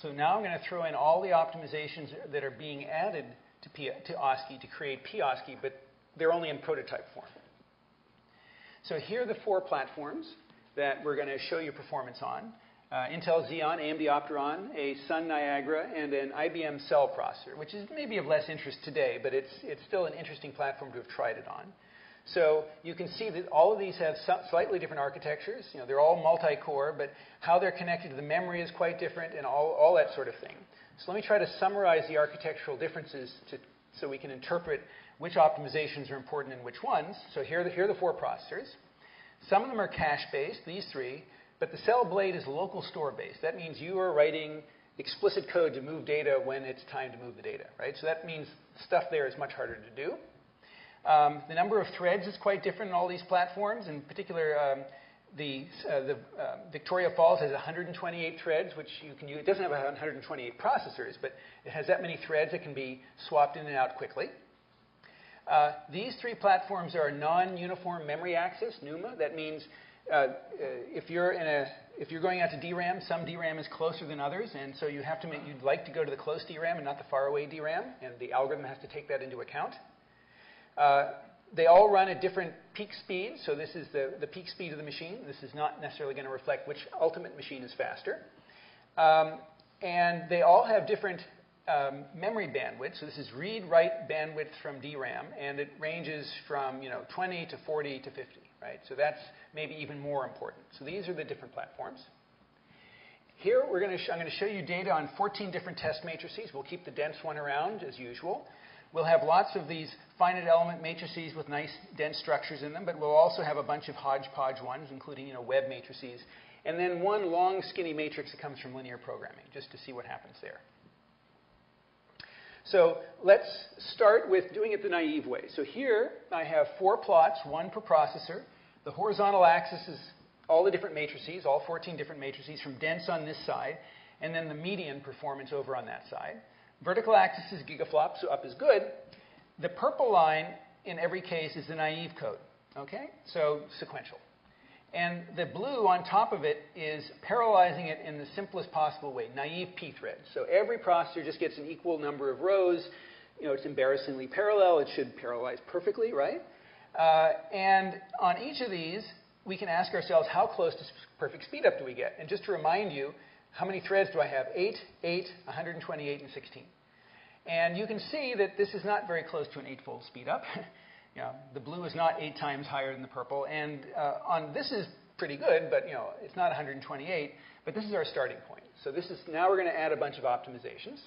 So now I'm going to throw in all the optimizations that are being added to, P to Oski to create pOski, but they're only in prototype form. So here are the four platforms that we're going to show you performance on. Uh, Intel Xeon, A M D Opteron, a Sun Niagara, and an I B M Cell processor, which is maybe of less interest today, but it's, it's still an interesting platform to have tried it on. So you can see that all of these have slightly different architectures. You know, they're all multi-core, but how they're connected to the memory is quite different and all, all that sort of thing. So let me try to summarize the architectural differences to, so we can interpret which optimizations are important and which ones. So here are the, here are the four processors. Some of them are cache-based, these three, but the cell blade is local store-based. That means you are writing explicit code to move data when it's time to move the data, right? So that means stuff there is much harder to do. Um, the number of threads is quite different in all these platforms. In particular, um, the, uh, the uh, Victoria Falls has one hundred twenty-eight threads, which you can use. It doesn't have one hundred twenty-eight processors, but it has that many threads that can be swapped in and out quickly. Uh, these three platforms are non-uniform memory access, NUMA. That means uh, uh, if you're in a, if you're going out to D RAM, some D RAM is closer than others, and so you have to make, you'd like to go to the close D RAM and not the faraway D RAM, and the algorithm has to take that into account. Uh, they all run at different peak speeds, so this is the, the peak speed of the machine. This is not necessarily going to reflect which ultimate machine is faster. Um, and they all have different um, memory bandwidth, so this is read-write bandwidth from D RAM, and it ranges from, you know, twenty to forty to fifty, right? So that's maybe even more important. So these are the different platforms. Here we're going to I'm going to show you data on fourteen different test matrices. We'll keep the dense one around as usual. We'll have lots of these finite element matrices with nice dense structures in them, but we'll also have a bunch of hodgepodge ones, including, you know, web matrices, and then one long skinny matrix that comes from linear programming, just to see what happens there. So let's start with doing it the naive way. So here I have four plots, one per processor. The horizontal axis is all the different matrices, all fourteen different matrices from dense on this side, and then the median performance over on that side. Vertical axis is gigaflop, so up is good. The purple line, in every case, is the naive code, okay? So sequential. And the blue on top of it is parallelizing it in the simplest possible way, naive P threads. So every processor just gets an equal number of rows. You know, it's embarrassingly parallel. It should parallelize perfectly, right? Uh, and on each of these, we can ask ourselves, how close to perfect speedup do we get? And just to remind you, how many threads do I have? eight, eight, one hundred twenty-eight, and sixteen. And you can see that this is not very close to an eightfold speed up. You know, the blue is not eight times higher than the purple. And uh, on this is pretty good, but you know, it's not one hundred twenty-eight. But this is our starting point. So this is, now we're going to add a bunch of optimizations.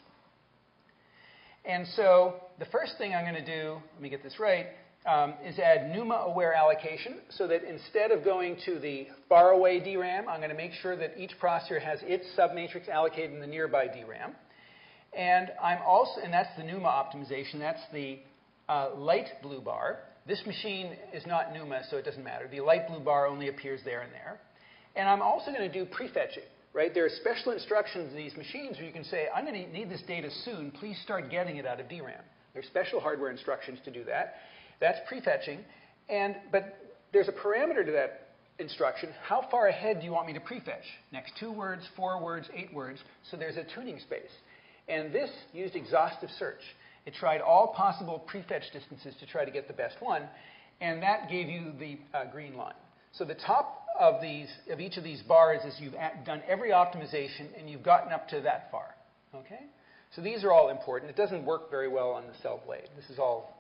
And so the first thing I'm going to do, let me get this right, Um, is add NUMA-aware allocation, so that instead of going to the faraway D RAM, I'm going to make sure that each processor has its submatrix allocated in the nearby D RAM. And I'm also, and that's the NUMA optimization. That's the uh, light blue bar. This machine is not NUMA, so it doesn't matter. The light blue bar only appears there and there. And I'm also going to do prefetching. Right? There are special instructions in these machines where you can say, I'm going to need this data soon. Please start getting it out of D RAM. There's special hardware instructions to do that. That's prefetching, and, but there's a parameter to that instruction. How far ahead do you want me to prefetch? Next two words, four words, eight words, so there's a tuning space. And this used exhaustive search. It tried all possible prefetch distances to try to get the best one, and that gave you the uh, green line. So the top of, these, of each of these bars is you've done every optimization, and you've gotten up to that far, okay? So these are all important. It doesn't work very well on the cell blade. This is all...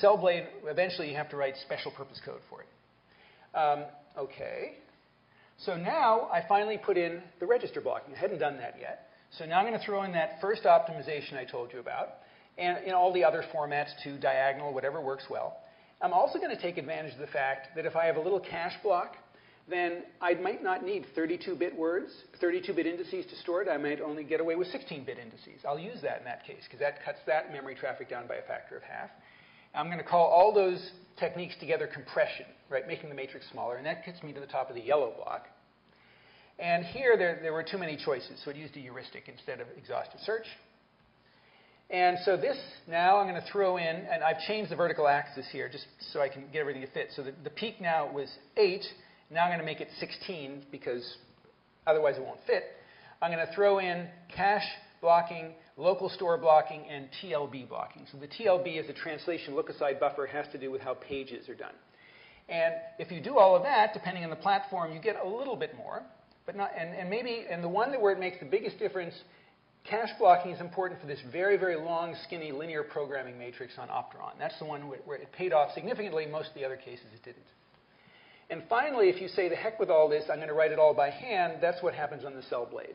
Cell blade, eventually you have to write special purpose code for it. Um, okay. So now I finally put in the register blocking. I hadn't done that yet. So now I'm going to throw in that first optimization I told you about, and in all the other formats too, diagonal, whatever works well. I'm also going to take advantage of the fact that if I have a little cache block, then I might not need thirty-two bit words, thirty-two bit indices to store it. I might only get away with sixteen bit indices. I'll use that in that case, because that cuts that memory traffic down by a factor of half. I'm going to call all those techniques together compression, right, making the matrix smaller, and that gets me to the top of the yellow block. And here there, there were too many choices, so it used a heuristic instead of exhaustive search. And so this, now I'm going to throw in, and I've changed the vertical axis here just so I can get everything to fit. So the, the peak now was eight, now I'm going to make it sixteen because otherwise it won't fit. I'm going to throw in cache blocking, local store blocking, and T L B blocking. So the T L B is the translation look-aside buffer. It has to do with how pages are done. And if you do all of that, depending on the platform, you get a little bit more. But not, and, and maybe, and the one that where it makes the biggest difference, cache blocking is important for this very, very long, skinny, linear programming matrix on Opteron. That's the one where, where it paid off significantly. Most of the other cases, it didn't. And finally, if you say, the heck with all this, I'm going to write it all by hand, that's what happens on the cell blade.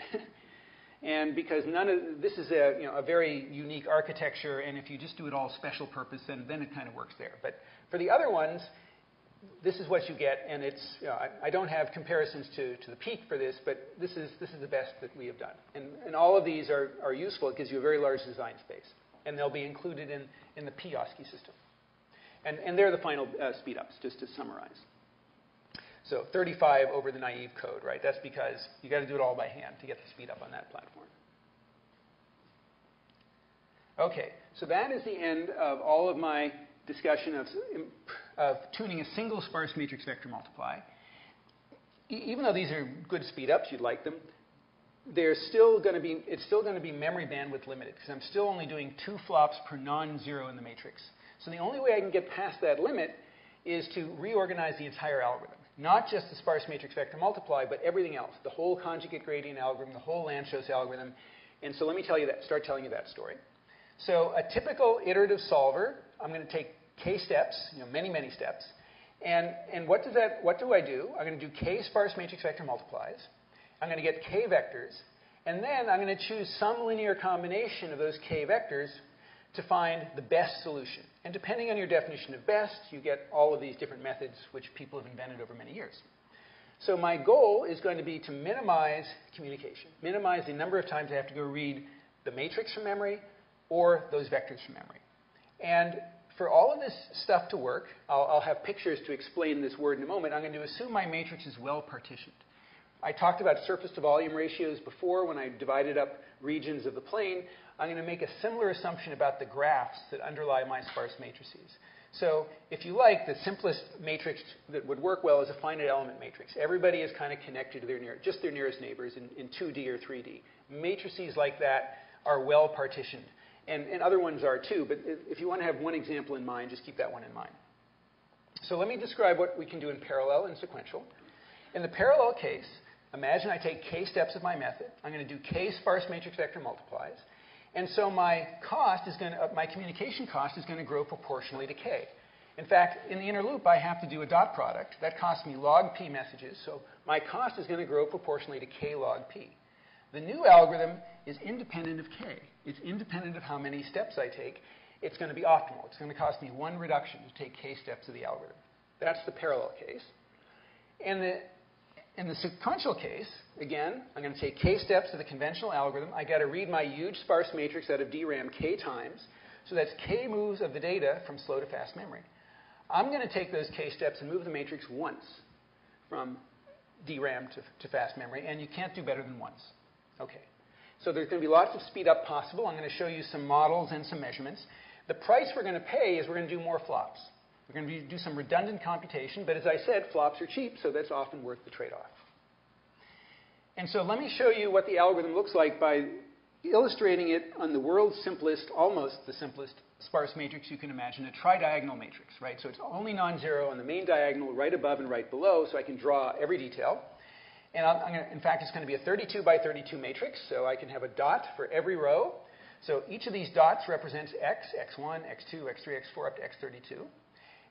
And because none of this is a, you know, a very unique architecture, and if you just do it all special purpose, then, then it kind of works there. But for the other ones, this is what you get, and it's, you know, I, I don't have comparisons to, to the peak for this, but this is, this is the best that we have done. And, and all of these are, are useful. It gives you a very large design space, and they'll be included in, in the pOski system. And, and they're the final uh, speed-ups, just to summarize. So thirty-five over the naive code, right? That's because you've got to do it all by hand to get the speed up on that platform. Okay, so that is the end of all of my discussion of, of tuning a single sparse matrix vector multiply. E even though these are good speed ups, you'd like them, they're still going to be, it's still going to be memory bandwidth limited because I'm still only doing two flops per non-zero in the matrix. So the only way I can get past that limit is to reorganize the entire algorithm. Not just the sparse matrix vector multiply, but everything else, the whole conjugate gradient algorithm, the whole Lanczos algorithm. And so let me tell you that, start telling you that story. So a typical iterative solver, I'm going to take k steps, you know, many, many steps. And, and what, does that, what do I do? I'm going to do k sparse matrix vector multiplies. I'm going to get k vectors. And then I'm going to choose some linear combination of those k vectors to find the best solution. And depending on your definition of best, you get all of these different methods which people have invented over many years. So my goal is going to be to minimize communication, minimize the number of times I have to go read the matrix from memory or those vectors from memory. And for all of this stuff to work, I'll, I'll have pictures to explain this word in a moment. I'm going to assume my matrix is well partitioned. I talked about surface-to-volume ratios before when I divided up regions of the plane. I'm going to make a similar assumption about the graphs that underlie my sparse matrices. So if you like, the simplest matrix that would work well is a finite element matrix. Everybody is kind of connected to their near, just their nearest neighbors in, in two D or three D. Matrices like that are well partitioned. And, and other ones are too, but if you want to have one example in mind, just keep that one in mind. So let me describe what we can do in parallel and sequential. In the parallel case, imagine I take k steps of my method. I'm going to do k sparse matrix vector multiplies. And so my cost is going to, uh, my communication cost is going to grow proportionally to k. In fact, in the inner loop, I have to do a dot product. That costs me log p messages. So my cost is going to grow proportionally to k log p. The new algorithm is independent of k. It's independent of how many steps I take. It's going to be optimal. It's going to cost me one reduction to take k steps of the algorithm. That's the parallel case. And the In the sequential case, again, I'm going to take k steps of the conventional algorithm. I've got to read my huge sparse matrix out of D RAM k times. So that's k moves of the data from slow to fast memory. I'm going to take those k steps and move the matrix once from D RAM to, to fast memory, and you can't do better than once. Okay. So there's going to be lots of speed up possible. I'm going to show you some models and some measurements. The price we're going to pay is we're going to do more flops. We're going to do some redundant computation, but as I said, flops are cheap, so that's often worth the trade-off. And so let me show you what the algorithm looks like by illustrating it on the world's simplest, almost the simplest sparse matrix you can imagine, a tridiagonal matrix, right? So it's only non-zero on the main diagonal, right above and right below, so I can draw every detail. And I'm, I'm going to, in fact, it's going to be a thirty-two by thirty-two matrix, so I can have a dot for every row. So each of these dots represents x, x one, x two, x three, x four, up to x thirty-two.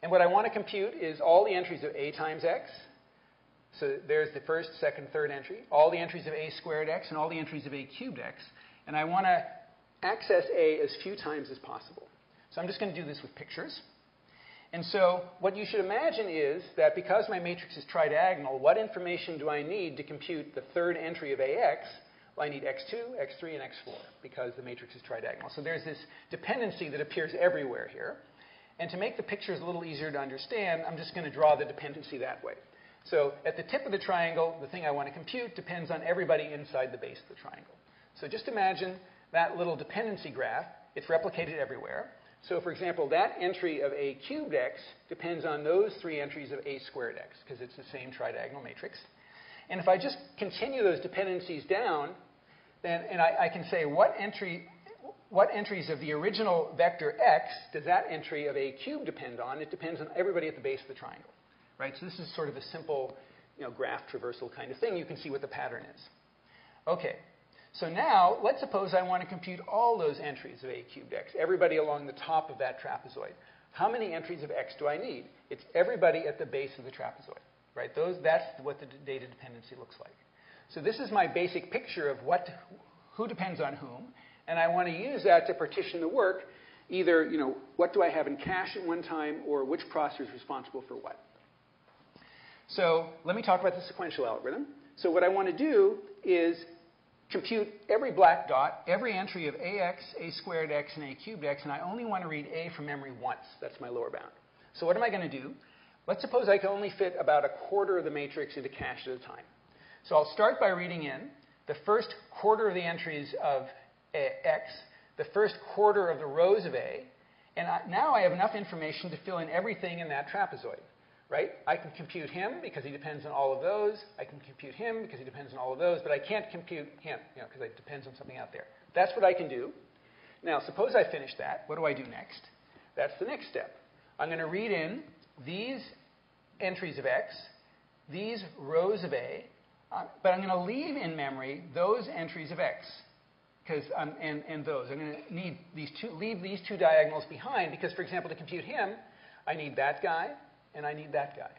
And what I want to compute is all the entries of a times x. So there's the first, second, third entry. All the entries of a squared x and all the entries of a cubed x. And I want to access a as few times as possible. So I'm just going to do this with pictures. And so what you should imagine is that because my matrix is tridiagonal, what information do I need to compute the third entry of ax? Well, I need x two, x three, and x four because the matrix is tridiagonal. So there's this dependency that appears everywhere here. And to make the pictures a little easier to understand, I'm just going to draw the dependency that way. So at the tip of the triangle, the thing I want to compute depends on everybody inside the base of the triangle. So just imagine that little dependency graph. It's replicated everywhere. So for example, that entry of a cubed x depends on those three entries of a squared x because it's the same tridiagonal matrix. And if I just continue those dependencies down, then and I, I can say what entry, what entries of the original vector x does that entry of a cube depend on? It depends on everybody at the base of the triangle, right? So this is sort of a simple, you know, graph traversal kind of thing. You can see what the pattern is. Okay. So now, let's suppose I want to compute all those entries of a cubed x, everybody along the top of that trapezoid. How many entries of x do I need? It's everybody at the base of the trapezoid, right? Those, that's what the data dependency looks like. So this is my basic picture of what, who depends on whom, and I want to use that to partition the work, either, you know, what do I have in cache at one time, or which processor is responsible for what. So let me talk about the sequential algorithm. So what I want to do is compute every black dot, every entry of ax, a squared x, and a cubed x, and I only want to read a from memory once. That's my lower bound. So what am I going to do? Let's suppose I can only fit about a quarter of the matrix into cache at a time. So I'll start by reading in the first quarter of the entries of x, the first quarter of the rows of a, and I, now I have enough information to fill in everything in that trapezoid. Right? I can compute him because he depends on all of those. I can compute him because he depends on all of those, but I can't compute him, you know, because it depends on something out there. That's what I can do. Now, suppose I finish that. What do I do next? That's the next step. I'm going to read in these entries of x, these rows of a, uh, but I'm going to leave in memory those entries of x, because um, and and those. I'm going to need these two, leave these two diagonals behind because, for example, to compute him, I need that guy. And I need that guy.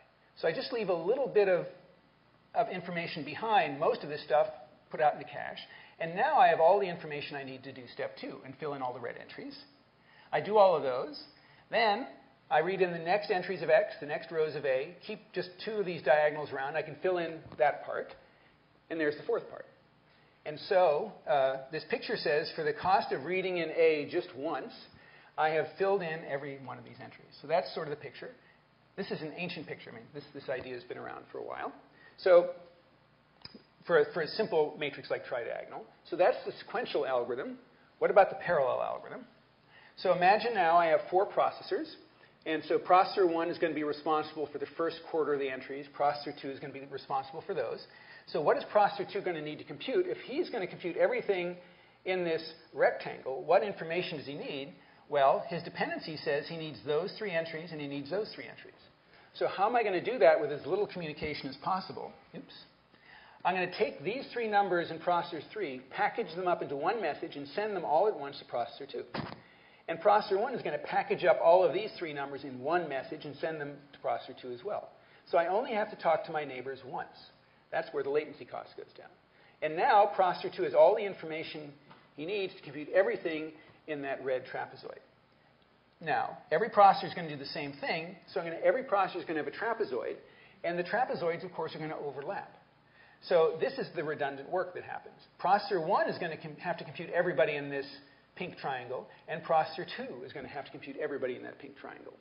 So I just leave a little bit of, of information behind, most of this stuff put out into cache. And now I have all the information I need to do step two and fill in all the red entries. I do all of those. Then I read in the next entries of x, the next rows of a, keep just two of these diagonals around. I can fill in that part. And there's the fourth part. And so uh, this picture says for the cost of reading in a just once, I have filled in every one of these entries. So that's sort of the picture. This is an ancient picture. I mean, this, this idea has been around for a while. So for a, for a simple matrix like tridiagonal. So that's the sequential algorithm. What about the parallel algorithm? So imagine now I have four processors. And so processor one is going to be responsible for the first quarter of the entries. Processor two is going to be responsible for those. So what is processor two going to need to compute? If he's going to compute everything in this rectangle, what information does he need? Well, his dependency says he needs those three entries and he needs those three entries. So how am I going to do that with as little communication as possible? Oops. I'm going to take these three numbers in processor three, package them up into one message, and send them all at once to processor two. And processor one is going to package up all of these three numbers in one message and send them to processor two as well. So I only have to talk to my neighbors once. That's where the latency cost goes down. And now processor two has all the information he needs to compute everything in that red trapezoid. Now, every processor is going to do the same thing, so I'm going to, every processor is going to have a trapezoid, and the trapezoids, of course, are going to overlap. So this is the redundant work that happens. Processor one is going to have to compute everybody in this pink triangle, and processor two is going to have to compute everybody in that pink triangle.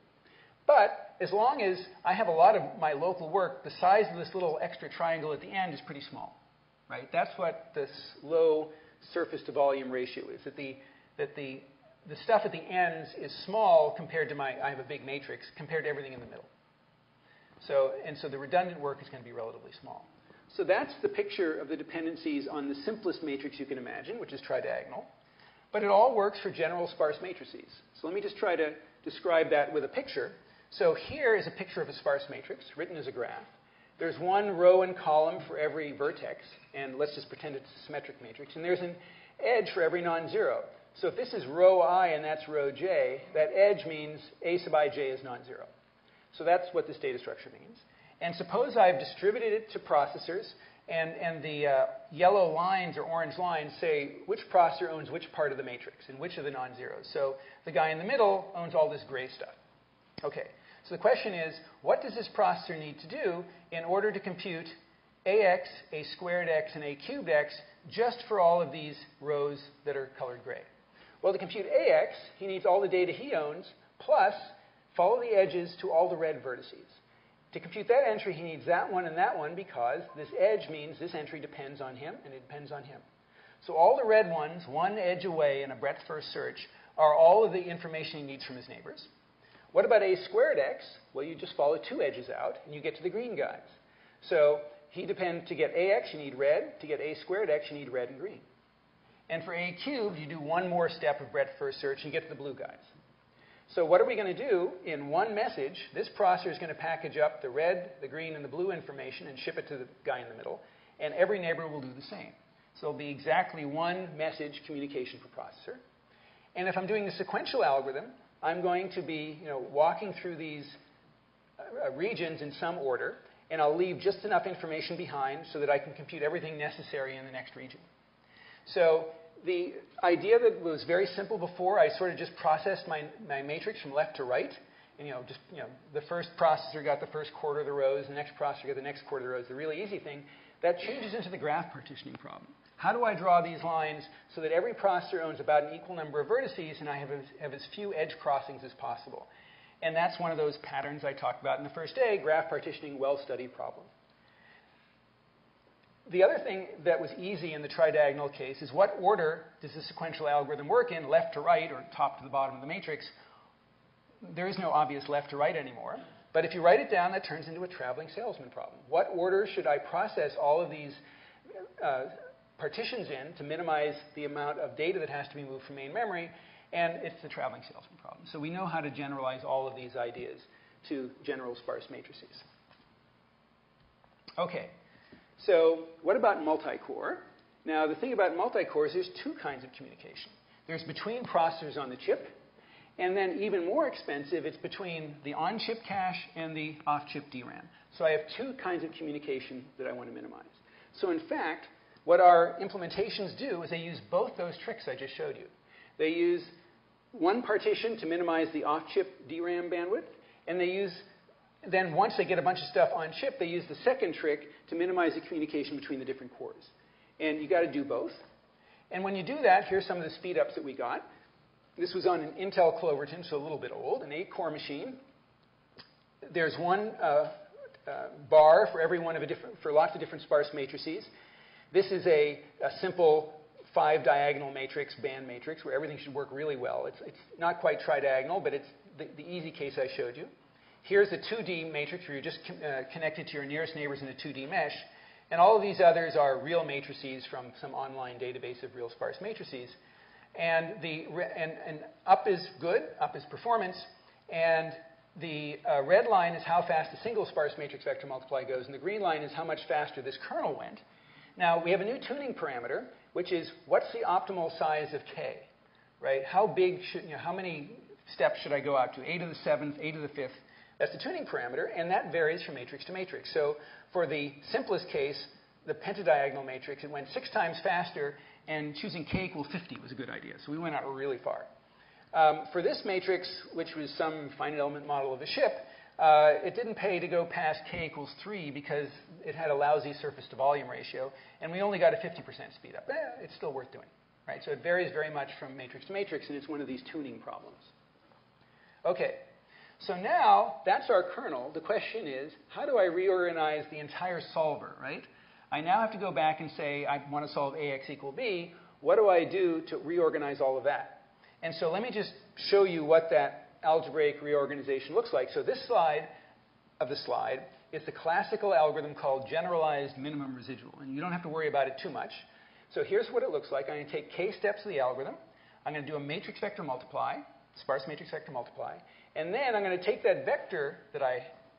But as long as I have a lot of my local work, the size of this little extra triangle at the end is pretty small, right? That's what this low surface-to-volume ratio is, that the that the, the stuff at the ends is small compared to my, I have a big matrix, compared to everything in the middle. So, and so the redundant work is going to be relatively small. So that's the picture of the dependencies on the simplest matrix you can imagine, which is tridiagonal. But it all works for general sparse matrices. So let me just try to describe that with a picture. So here is a picture of a sparse matrix written as a graph. There's one row and column for every vertex, and let's just pretend it's a symmetric matrix. And there's an edge for every non-zero. So if this is row I and that's row j, that edge means a sub I j is non-zero. So that's what this data structure means. And suppose I've distributed it to processors, and, and the uh, yellow lines or orange lines say which processor owns which part of the matrix and which of the non-zeros. So the guy in the middle owns all this gray stuff. Okay. So the question is, what does this processor need to do in order to compute ax, a squared x, and a cubed x just for all of these rows that are colored gray? Well, to compute ax, he needs all the data he owns, plus follow the edges to all the red vertices. To compute that entry, he needs that one and that one because this edge means this entry depends on him, and it depends on him. So all the red ones, one edge away in a breadth-first search, are all of the information he needs from his neighbors. What about a squared x? Well, you just follow two edges out, and you get to the green guys. So He depend, to get ax, you need red. To get a squared x, you need red and green. And for a cubed, you do one more step of breadth-first search and get to the blue guys. So what are we going to do in one message? This processor is going to package up the red, the green, and the blue information and ship it to the guy in the middle. And every neighbor will do the same. So it'll be exactly one message communication per processor. And if I'm doing the sequential algorithm, I'm going to be, you know, walking through these uh, regions in some order, and I'll leave just enough information behind so that I can compute everything necessary in the next region. So the idea that was very simple before, I sort of just processed my, my matrix from left to right, and you know, just you know, the first processor got the first quarter of the rows, the next processor got the next quarter of the rows, the really easy thing. That changes into the graph partitioning problem. How do I draw these lines so that every processor owns about an equal number of vertices and I have as, have as few edge crossings as possible? And that's one of those patterns I talked about in the first day, graph partitioning, well-studied problem. The other thing that was easy in the tridiagonal case is what order does the sequential algorithm work in, left to right or top to the bottom of the matrix? There is no obvious left to right anymore. But if you write it down, that turns into a traveling salesman problem. What order should I process all of these uh, partitions in to minimize the amount of data that has to be moved from main memory? And it's the traveling salesman problem. So we know how to generalize all of these ideas to general sparse matrices. Okay, so what about multi-core? Now, the thing about multi-core is there's two kinds of communication. There's between processors on the chip, and then even more expensive, it's between the on-chip cache and the off-chip D RAM. So I have two kinds of communication that I want to minimize. So in fact, what our implementations do is they use both those tricks I just showed you. They use one partition to minimize the off-chip D RAM bandwidth, and they use, then once they get a bunch of stuff on-chip, they use the second trick to minimize the communication between the different cores. And you got to do both. And when you do that, here's some of the speed-ups that we got. This was on an Intel Cloverton, so a little bit old, an eight-core machine. There's one uh, uh, bar for every one of a different, for lots of different sparse matrices. This is a, a simple five-diagonal matrix, band matrix, where everything should work really well. It's, it's not quite tridiagonal, but it's the, the easy case I showed you. Here's a two D matrix where you're just con uh, connected to your nearest neighbors in a two D mesh, and all of these others are real matrices from some online database of real sparse matrices. And, the re and, and up is good, up is performance, and the uh, red line is how fast a single sparse matrix vector multiply goes, and the green line is how much faster this kernel went. Now, we have a new tuning parameter, which is what's the optimal size of K, right? How big should, you know, how many steps should I go out to? A to the seventh, A to the fifth. That's the tuning parameter, and that varies from matrix to matrix. So for the simplest case, the pentadiagonal matrix, it went six times faster, and choosing K equal fifty was a good idea. So we went out really far. Um, for this matrix, which was some finite element model of a ship, uh, it didn't pay to go past K equals three because it had a lousy surface to volume ratio, and we only got a fifty percent speed up. Eh, it's still worth doing, right? So it varies very much from matrix to matrix, and it's one of these tuning problems. Okay, so now that's our kernel. The question is, how do I reorganize the entire solver, right? I now have to go back and say I want to solve A X equal B. What do I do to reorganize all of that? And so let me just show you what that algebraic reorganization looks like. So this slide of the slide is the classical algorithm called generalized minimum residual. And you don't have to worry about it too much. So here's what it looks like. I'm going to take k steps of the algorithm. I'm going to do a matrix vector multiply, sparse matrix vector multiply. And then I'm going to take that vector that I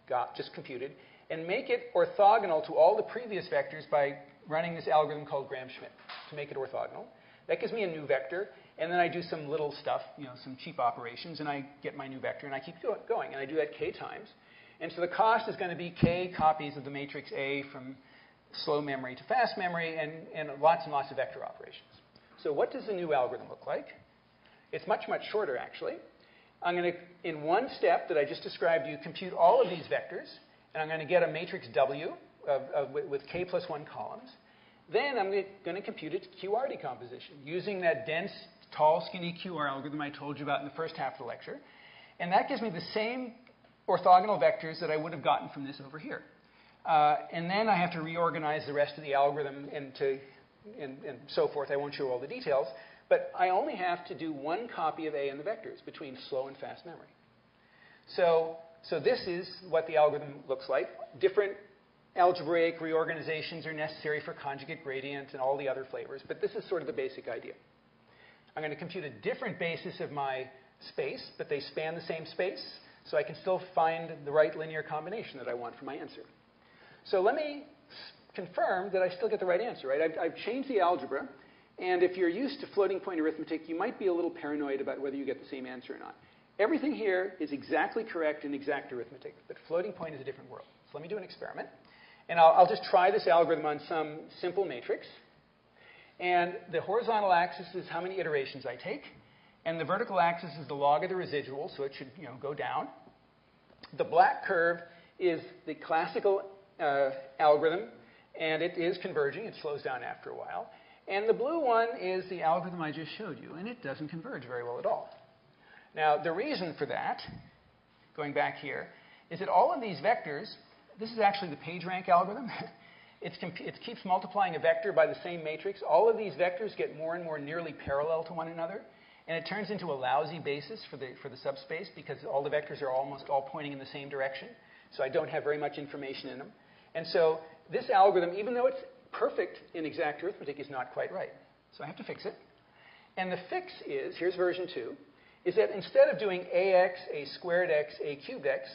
got just computed and make it orthogonal to all the previous vectors by running this algorithm called Gram-Schmidt to make it orthogonal. That gives me a new vector, and then I do some little stuff, you know, some cheap operations, and I get my new vector, and I keep go going, and I do that k times. And so the cost is going to be k copies of the matrix A from slow memory to fast memory, and, and lots and lots of vector operations. So what does the new algorithm look like? It's much, much shorter, actually. I'm going to, in one step that I just described you, compute all of these vectors, and I'm going to get a matrix W of, of, with k plus one columns. Then I'm going to compute its Q R decomposition using that dense, tall, skinny Q R algorithm I told you about in the first half of the lecture. And that gives me the same orthogonal vectors that I would have gotten from this over here. Uh, and then I have to reorganize the rest of the algorithm and, to, and, and so forth. I won't show all the details. But I only have to do one copy of A in the vectors between slow and fast memory. So... So this is what the algorithm looks like. Different algebraic reorganizations are necessary for conjugate gradients and all the other flavors, but this is sort of the basic idea. I'm going to compute a different basis of my space, but they span the same space, so I can still find the right linear combination that I want for my answer. So let me confirm that I still get the right answer, right? I've, I've changed the algebra, and if you're used to floating point arithmetic, you might be a little paranoid about whether you get the same answer or not. Everything here is exactly correct in exact arithmetic, but floating point is a different world. So let me do an experiment, and I'll, I'll just try this algorithm on some simple matrix. And the horizontal axis is how many iterations I take, and the vertical axis is the log of the residual, so it should, you know, go down. The black curve is the classical uh, algorithm, and it is converging. It slows down after a while. And the blue one is the algorithm I just showed you, and it doesn't converge very well at all. Now, the reason for that, going back here, is that all of these vectors, this is actually the PageRank algorithm. It's it keeps multiplying a vector by the same matrix. All of these vectors get more and more nearly parallel to one another, and it turns into a lousy basis for the, for the subspace because all the vectors are almost all pointing in the same direction, so I don't have very much information in them. And so this algorithm, even though it's perfect in exact arithmetic, is not quite right. So I have to fix it. And the fix is, here's version two, is that instead of doing ax, a squared x, a cubed x,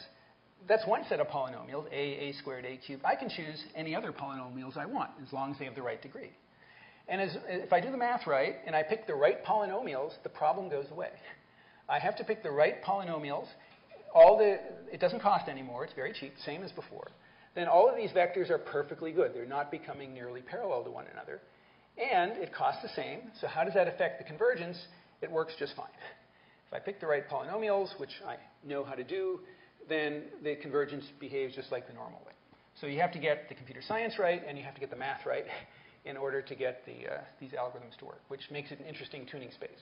that's one set of polynomials, a, a squared, a cubed. I can choose any other polynomials I want as long as they have the right degree. And as, if I do the math right and I pick the right polynomials, the problem goes away. I have to pick the right polynomials. All the, it doesn't cost anymore. It's very cheap, same as before. Then all of these vectors are perfectly good. They're not becoming nearly parallel to one another. And it costs the same. So how does that affect the convergence? It works just fine. If I pick the right polynomials, which I know how to do, then the convergence behaves just like the normal way. So you have to get the computer science right, and you have to get the math right in order to get the, uh, these algorithms to work, which makes it an interesting tuning space.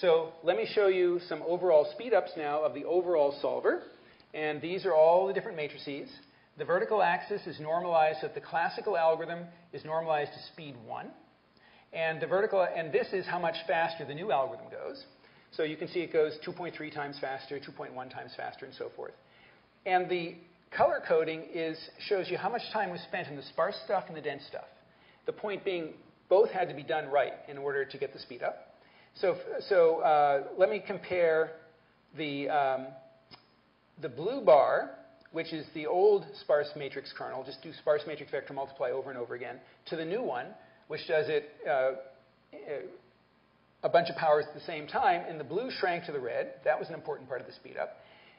So let me show you some overall speed-ups now of the overall solver. And these are all the different matrices. The vertical axis is normalized, so that the classical algorithm is normalized to speed one. And, the vertical, and this is how much faster the new algorithm goes. So you can see it goes two point three times faster, two point one times faster, and so forth. And the color coding is, shows you how much time was spent in the sparse stuff and the dense stuff. The point being, both had to be done right in order to get the speed up. So, so uh, let me compare the, um, the blue bar, which is the old sparse matrix kernel, just do sparse matrix vector multiply over and over again, to the new one, which does it uh, a bunch of powers at the same time, and the blue shrank to the red. That was an important part of the speed up.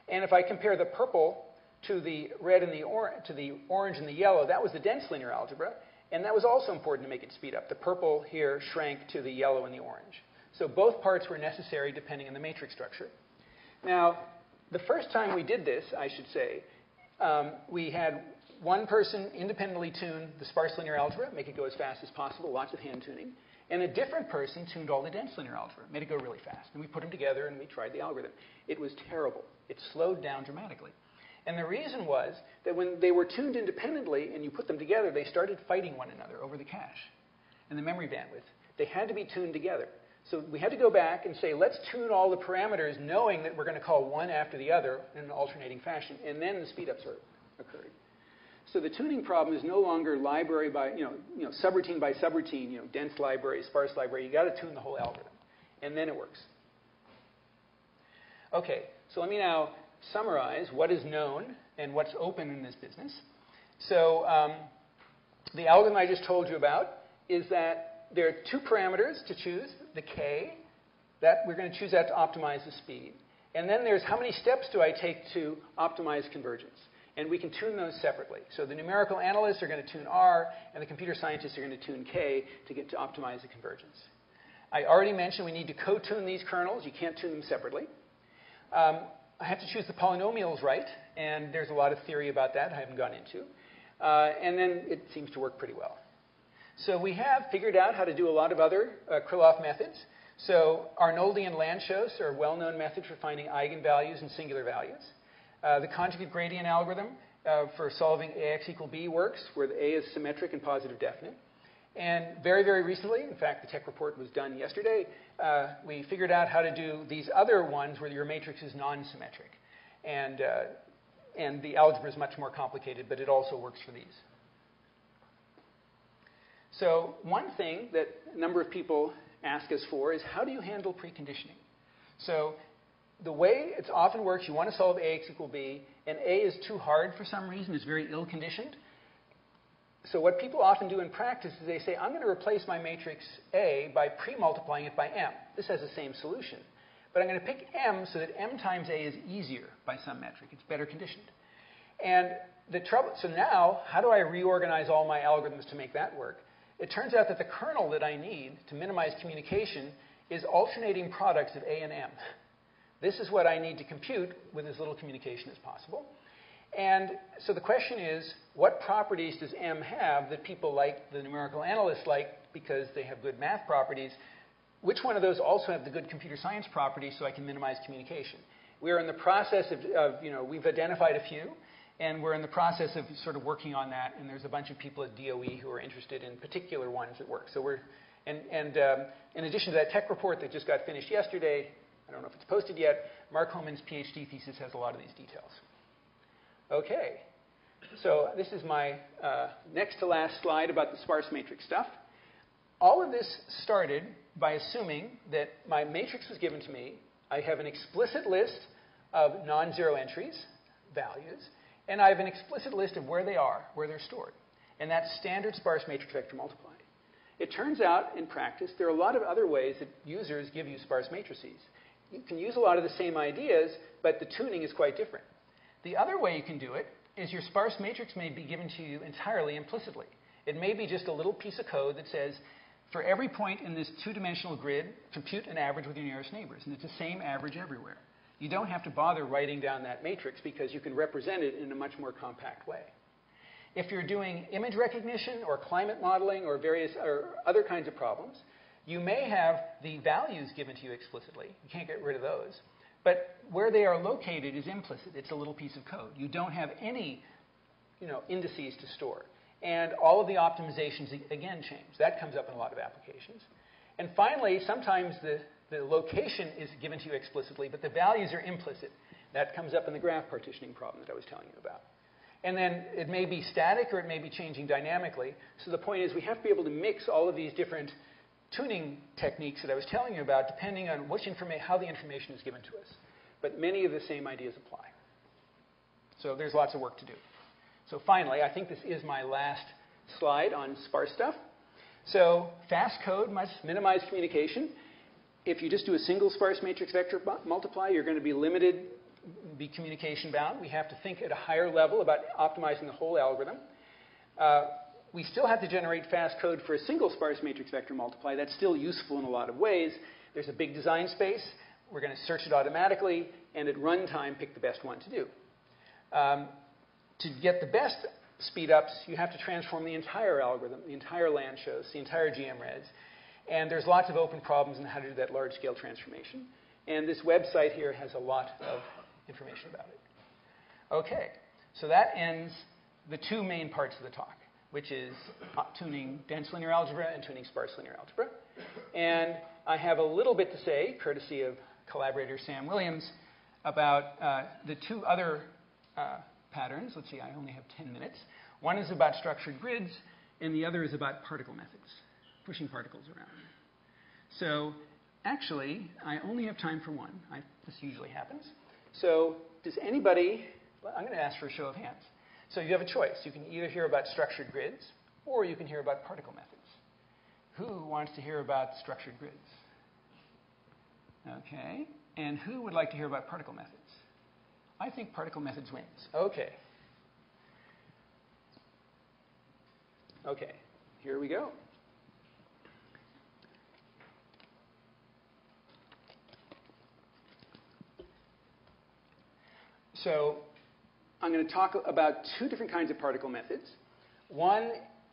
And if I compare the purple to the red and the orange, to the orange and the yellow, that was the dense linear algebra, and that was also important to make it speed up. The purple here shrank to the yellow and the orange. So both parts were necessary depending on the matrix structure. Now, the first time we did this, I should say, um, we had one person independently tune the sparse linear algebra, make it go as fast as possible, lots of hand tuning. And a different person tuned all the dense linear algebra, made it go really fast. And we put them together and we tried the algorithm. It was terrible. It slowed down dramatically. And the reason was that when they were tuned independently and you put them together, they started fighting one another over the cache and the memory bandwidth. They had to be tuned together. So we had to go back and say, let's tune all the parameters knowing that we're going to call one after the other in an alternating fashion. And then the speedups occurred. So the tuning problem is no longer library by, you know, you know, subroutine by subroutine, you know, dense library, sparse library. You've got to tune the whole algorithm. And then it works. Okay, so let me now summarize what is known and what's open in this business. So um, the algorithm I just told you about is that there are two parameters to choose, the k, that we're going to choose that to optimize the speed. And then there's how many steps do I take to optimize convergence. And we can tune those separately. So the numerical analysts are going to tune R, and the computer scientists are going to tune K to get to optimize the convergence. I already mentioned we need to co-tune these kernels. You can't tune them separately. Um, I have to choose the polynomials right, and there's a lot of theory about that I haven't gone into. Uh, and then it seems to work pretty well. So we have figured out how to do a lot of other uh, Krylov methods. So Arnoldi and Lanczos are well-known methods for finding eigenvalues and singular values. Uh, the conjugate gradient algorithm uh, for solving ax equal b works, where the a is symmetric and positive definite. And very, very recently, in fact, the tech report was done yesterday, uh, we figured out how to do these other ones where your matrix is non-symmetric. And uh, and the algebra is much more complicated, but it also works for these. So one thing that a number of people ask us for is, how do you handle preconditioning? So the way it often works, you want to solve ax equal b, and a is too hard for some reason. It's very ill-conditioned. So what people often do in practice is they say, I'm going to replace my matrix A by pre-multiplying it by m. This has the same solution. But I'm going to pick m so that m times a is easier by some metric. It's better conditioned. And the trouble, so now, how do I reorganize all my algorithms to make that work? It turns out that the kernel that I need to minimize communication is alternating products of a and m. This is what I need to compute with as little communication as possible. And so the question is, what properties does M have that people like, the numerical analysts like, because they have good math properties? Which one of those also have the good computer science properties so I can minimize communication? We're in the process of, of, you know, we've identified a few, and we're in the process of sort of working on that, and there's a bunch of people at D O E who are interested in particular ones that work. So we're, and, and um, in addition to that tech report that just got finished yesterday, I don't know if it's posted yet, Mark Homan's PhD thesis has a lot of these details. Okay, so this is my uh, next to last slide about the sparse matrix stuff. All of this started by assuming that my matrix was given to me. I have an explicit list of non-zero entries, values, and I have an explicit list of where they are, where they're stored. And that's standard sparse matrix vector multiply. It turns out, in practice, there are a lot of other ways that users give you sparse matrices. You can use a lot of the same ideas, but the tuning is quite different. The other way you can do it is your sparse matrix may be given to you entirely implicitly. It may be just a little piece of code that says, for every point in this two-dimensional grid, compute an average with your nearest neighbors, and it's the same average everywhere. You don't have to bother writing down that matrix because you can represent it in a much more compact way. If you're doing image recognition or climate modeling or various or other kinds of problems, you may have the values given to you explicitly. You can't get rid of those. But where they are located is implicit. It's a little piece of code. You don't have any, you know, indices to store. And all of the optimizations, again, change. That comes up in a lot of applications. And finally, sometimes the, the location is given to you explicitly, but the values are implicit. That comes up in the graph partitioning problem that I was telling you about. And then it may be static or it may be changing dynamically. So the point is we have to be able to mix all of these different tuning techniques that I was telling you about, depending on which informa- how the information is given to us. But many of the same ideas apply. So there's lots of work to do. So finally, I think this is my last slide on sparse stuff. So fast code must minimize communication. If you just do a single sparse matrix vector multiply, you're going to be limited, be communication bound. We have to think at a higher level about optimizing the whole algorithm. Uh, We still have to generate fast code for a single sparse matrix vector multiply. That's still useful in a lot of ways. There's a big design space. We're going to search it automatically, and at runtime, pick the best one to do. Um, to get the best speedups, you have to transform the entire algorithm, the entire Lanczos, the entire G M R E S. And there's lots of open problems in how to do that large-scale transformation. And this website here has a lot of information about it. OK, so that ends the two main parts of the talk, which is tuning dense linear algebra and tuning sparse linear algebra. And I have a little bit to say, courtesy of collaborator Sam Williams, about uh, the two other uh, patterns. Let's see, I only have ten minutes. One is about structured grids, and the other is about particle methods, pushing particles around. So actually, I only have time for one. I, this usually happens. So does anybody, well, I'm going to ask for a show of hands. So you have a choice. You can either hear about structured grids, or you can hear about particle methods. Who wants to hear about structured grids? OK. And who would like to hear about particle methods? I think particle methods wins. OK. OK. Here we go. So I'm going to talk about two different kinds of particle methods. One,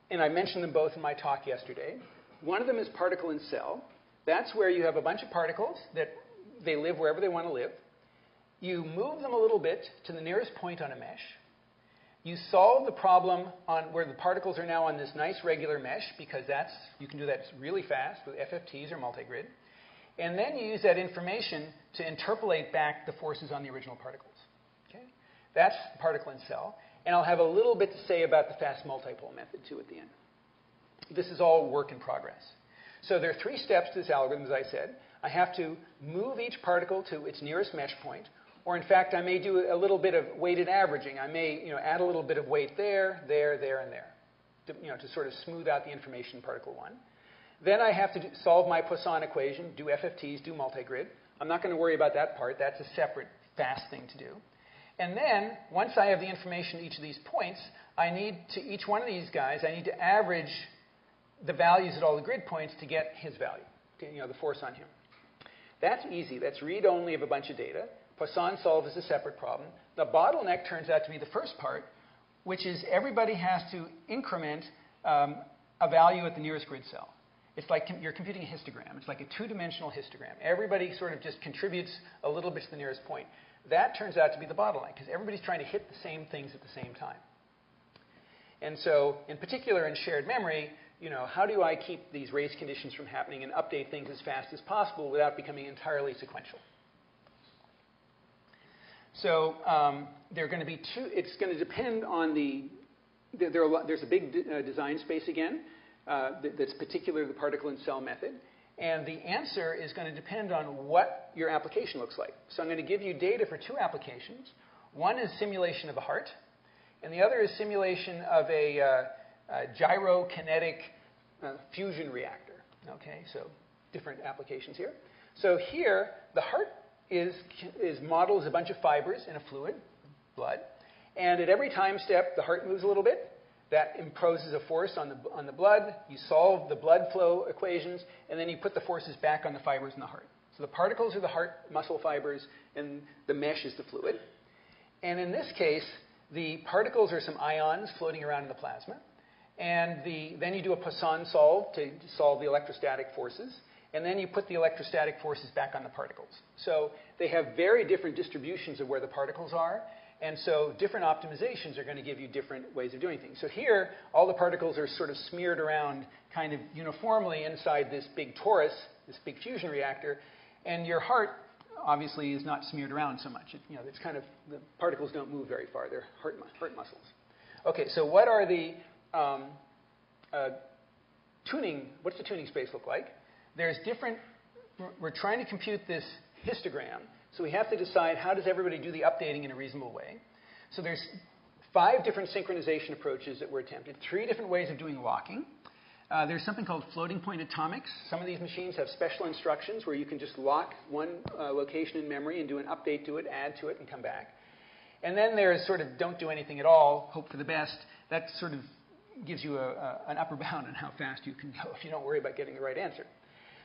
and I mentioned them both in my talk yesterday, one of them is particle in cell. That's where you have a bunch of particles that they live wherever they want to live. You move them a little bit to the nearest point on a mesh. You solve the problem on where the particles are now on this nice regular mesh, because that's, you can do that really fast with F F Ts or multigrid. And then you use that information to interpolate back the forces on the original particles. That's particle in cell. And I'll have a little bit to say about the fast multipole method, too, at the end. This is all work in progress. So there are three steps to this algorithm, as I said. I have to move each particle to its nearest mesh point. Or, in fact, I may do a little bit of weighted averaging. I may, you know, add a little bit of weight there, there, there, and there, to, you know, to sort of smooth out the information in particle one. Then I have to do, solve my Poisson equation, do F F Ts, do multigrid. I'm not going to worry about that part. That's a separate fast thing to do. And then, once I have the information at each of these points, I need to, each one of these guys, I need to average the values at all the grid points to get his value, to, you know, the force on him. That's easy. That's read-only of a bunch of data. Poisson solve is a separate problem. The bottleneck turns out to be the first part, which is everybody has to increment um, a value at the nearest grid cell. It's like com you're computing a histogram. It's like a two-dimensional histogram. Everybody sort of just contributes a little bit to the nearest point. That turns out to be the bottleneck, because everybody's trying to hit the same things at the same time. And so, in particular, in shared memory, you know, how do I keep these race conditions from happening and update things as fast as possible without becoming entirely sequential? So um, there are going to be two. It's going to depend on the. There, there are, there's a big de uh, design space again uh, that, that's particular to the particle in cell method, and the answer is going to depend on what your application looks like. So I'm going to give you data for two applications. One is simulation of a heart, and the other is simulation of a, uh, a gyrokinetic uh, fusion reactor. Okay, so different applications here. So here the heart is, is modeled as a bunch of fibers in a fluid, blood, and at every time step the heart moves a little bit. That imposes a force on the, on the blood. You solve the blood flow equations, and then you put the forces back on the fibers in the heart. So the particles are the heart muscle fibers, and the mesh is the fluid. And in this case, the particles are some ions floating around in the plasma, and the, then you do a Poisson solve to solve the electrostatic forces, and then you put the electrostatic forces back on the particles. So they have very different distributions of where the particles are, and so different optimizations are going to give you different ways of doing things. So here, all the particles are sort of smeared around kind of uniformly inside this big torus, this big fusion reactor, and your heart obviously is not smeared around so much. It, you know, it's kind of, the particles don't move very far. They're heart, mu heart muscles. Okay, so what are the um, uh, tuning, what's the tuning space look like? There's different, we're trying to compute this histogram, so we have to decide how does everybody do the updating in a reasonable way. So there's five different synchronization approaches that were attempted, three different ways of doing locking. Uh, there's something called floating point atomics. Some of these machines have special instructions where you can just lock one uh, location in memory and do an update to it, add to it, and come back. And then there's sort of don't do anything at all, hope for the best. That sort of gives you a, a, an upper bound on how fast you can go if you don't worry about getting the right answer.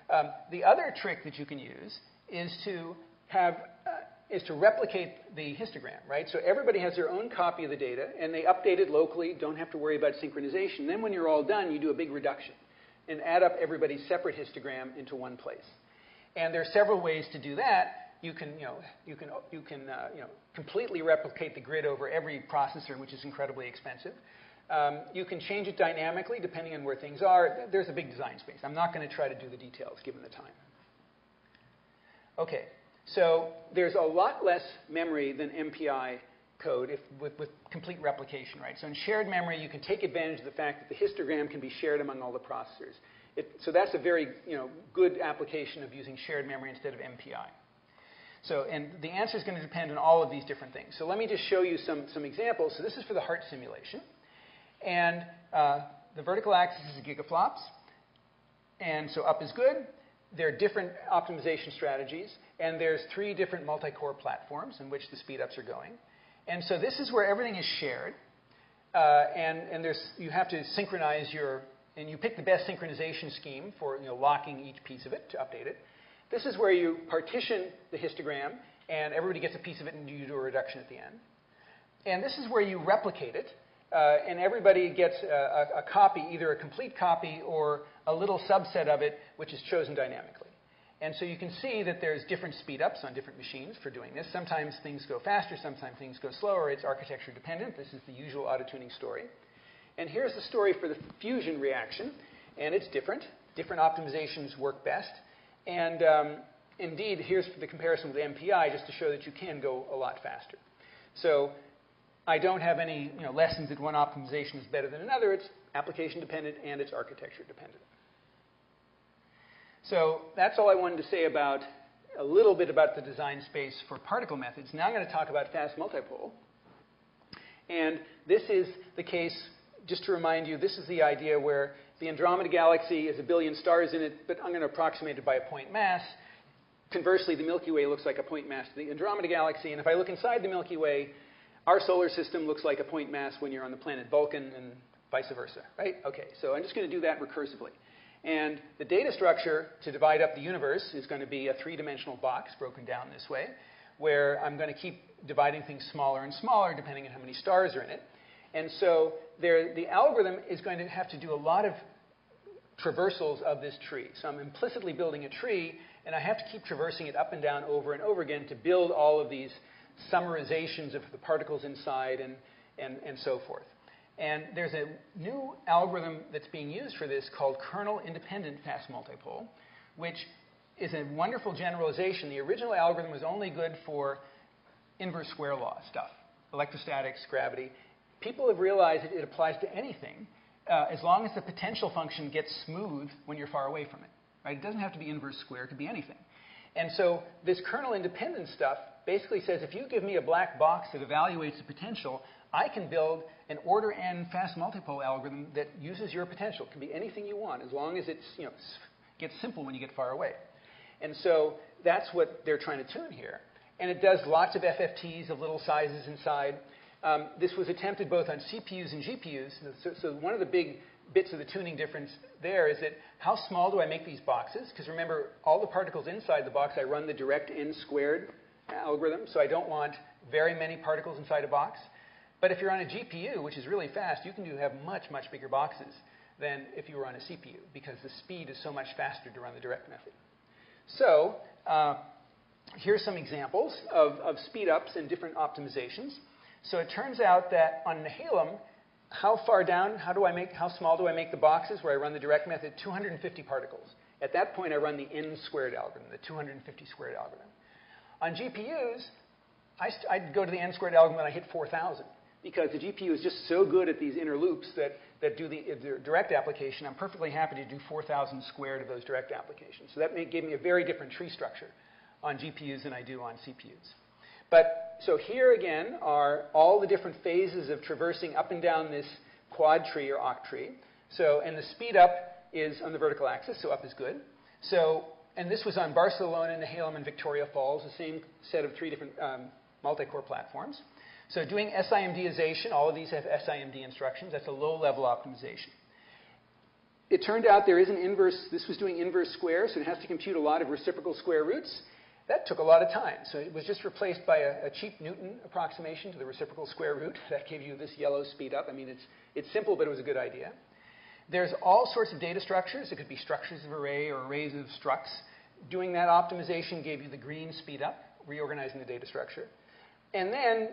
Um, the other trick that you can use is to have uh, is to replicate the histogram, right? So everybody has their own copy of the data, and they update it locally. Don't have to worry about synchronization. Then when you're all done, you do a big reduction and add up everybody's separate histogram into one place. And there are several ways to do that. You can, you know, you can, you can, uh, you know, completely replicate the grid over every processor, which is incredibly expensive. Um, you can change it dynamically depending on where things are. There's a big design space. I'm not going to try to do the details given the time. Okay, so there's a lot less memory than M P I code if, with, with complete replication, right? So in shared memory, you can take advantage of the fact that the histogram can be shared among all the processors. It, so that's a very, you know, good application of using shared memory instead of M P I. So, and the answer is going to depend on all of these different things. So let me just show you some, some examples. So this is for the heart simulation. And uh, the vertical axis is gigaflops, and so up is good. There are different optimization strategies, and there's three different multi-core platforms in which the speedups are going. And so this is where everything is shared, uh, and, and there's, you have to synchronize your, and you pick the best synchronization scheme for, you know, locking each piece of it to update it. This is where you partition the histogram, and everybody gets a piece of it, and you do a reduction at the end. And this is where you replicate it. Uh, and everybody gets a, a, a copy, either a complete copy or a little subset of it, which is chosen dynamically. And so you can see that there's different speed-ups on different machines for doing this. Sometimes things go faster, sometimes things go slower. It's architecture dependent. This is the usual auto-tuning story. And here's the story for the fusion reaction, and it's different. Different optimizations work best. And um, indeed, here's the comparison with M P I, just to show that you can go a lot faster. So I don't have any you know, lessons that one optimization is better than another. It's application dependent and it's architecture dependent. So that's all I wanted to say about a little bit about the design space for particle methods. Now I'm going to talk about fast multipole. And this is the case, just to remind you, this is the idea where the Andromeda galaxy has a billion stars in it, but I'm going to approximate it by a point mass. Conversely, the Milky Way looks like a point mass to the Andromeda galaxy. And if I look inside the Milky Way, our solar system looks like a point mass when you're on the planet Vulcan and vice versa, right? Okay, so I'm just going to do that recursively. And the data structure to divide up the universe is going to be a three-dimensional box broken down this way, where I'm going to keep dividing things smaller and smaller depending on how many stars are in it. And so there, the algorithm is going to have to do a lot of traversals of this tree. So I'm implicitly building a tree, and I have to keep traversing it up and down over and over again to build all of these summarizations of the particles inside and, and, and so forth. And there's a new algorithm that's being used for this called kernel-independent fast multipole, which is a wonderful generalization. The original algorithm was only good for inverse square law stuff, electrostatics, gravity. People have realized that it applies to anything uh, as long as the potential function gets smooth when you're far away from it. Right? It doesn't have to be inverse square. It could be anything. And so this kernel-independent stuff basically says if you give me a black box that evaluates the potential, I can build an order n fast multipole algorithm that uses your potential. It can be anything you want as long as it's, you know, gets simple when you get far away. And so that's what they're trying to tune here. And it does lots of F F Ts of little sizes inside. Um, this was attempted both on C P Us and G P Us. So, so one of the big bits of the tuning difference there is that how small do I make these boxes? Because remember, all the particles inside the box, I run the direct n squared algorithm. So I don't want very many particles inside a box. But if you're on a G P U, which is really fast, you can do have much, much bigger boxes than if you were on a C P U because the speed is so much faster to run the direct method. So uh, here's some examples of, of speed-ups and different optimizations. So it turns out that on Nehalem, how far down, how, do I make, how small do I make the boxes where I run the direct method? two hundred fifty particles. At that point, I run the n-squared algorithm, the two hundred fifty squared algorithm. On G P Us, I I'd go to the n-squared algorithm and I hit four thousand. Because the G P U is just so good at these inner loops that, that do the, the direct application, I'm perfectly happy to do four thousand squared of those direct applications. So that may, gave me a very different tree structure on G P Us than I do on C P Us. But so here again are all the different phases of traversing up and down this quad tree or oct tree. So, and the speed up is on the vertical axis, so up is good. So, and this was on Barcelona, Nehalem, and Victoria Falls, the same set of three different um, multi-core platforms. So doing S I M Dization, all of these have S I M D instructions. That's a low-level optimization. It turned out there is an inverse. This was doing inverse square, so it has to compute a lot of reciprocal square roots. That took a lot of time. So it was just replaced by a, a cheap Newton approximation to the reciprocal square root. That gave you this yellow speed up. I mean, it's, it's simple, but it was a good idea. There's all sorts of data structures. It could be structures of array or arrays of structs. Doing that optimization gave you the green speed up, reorganizing the data structure. And then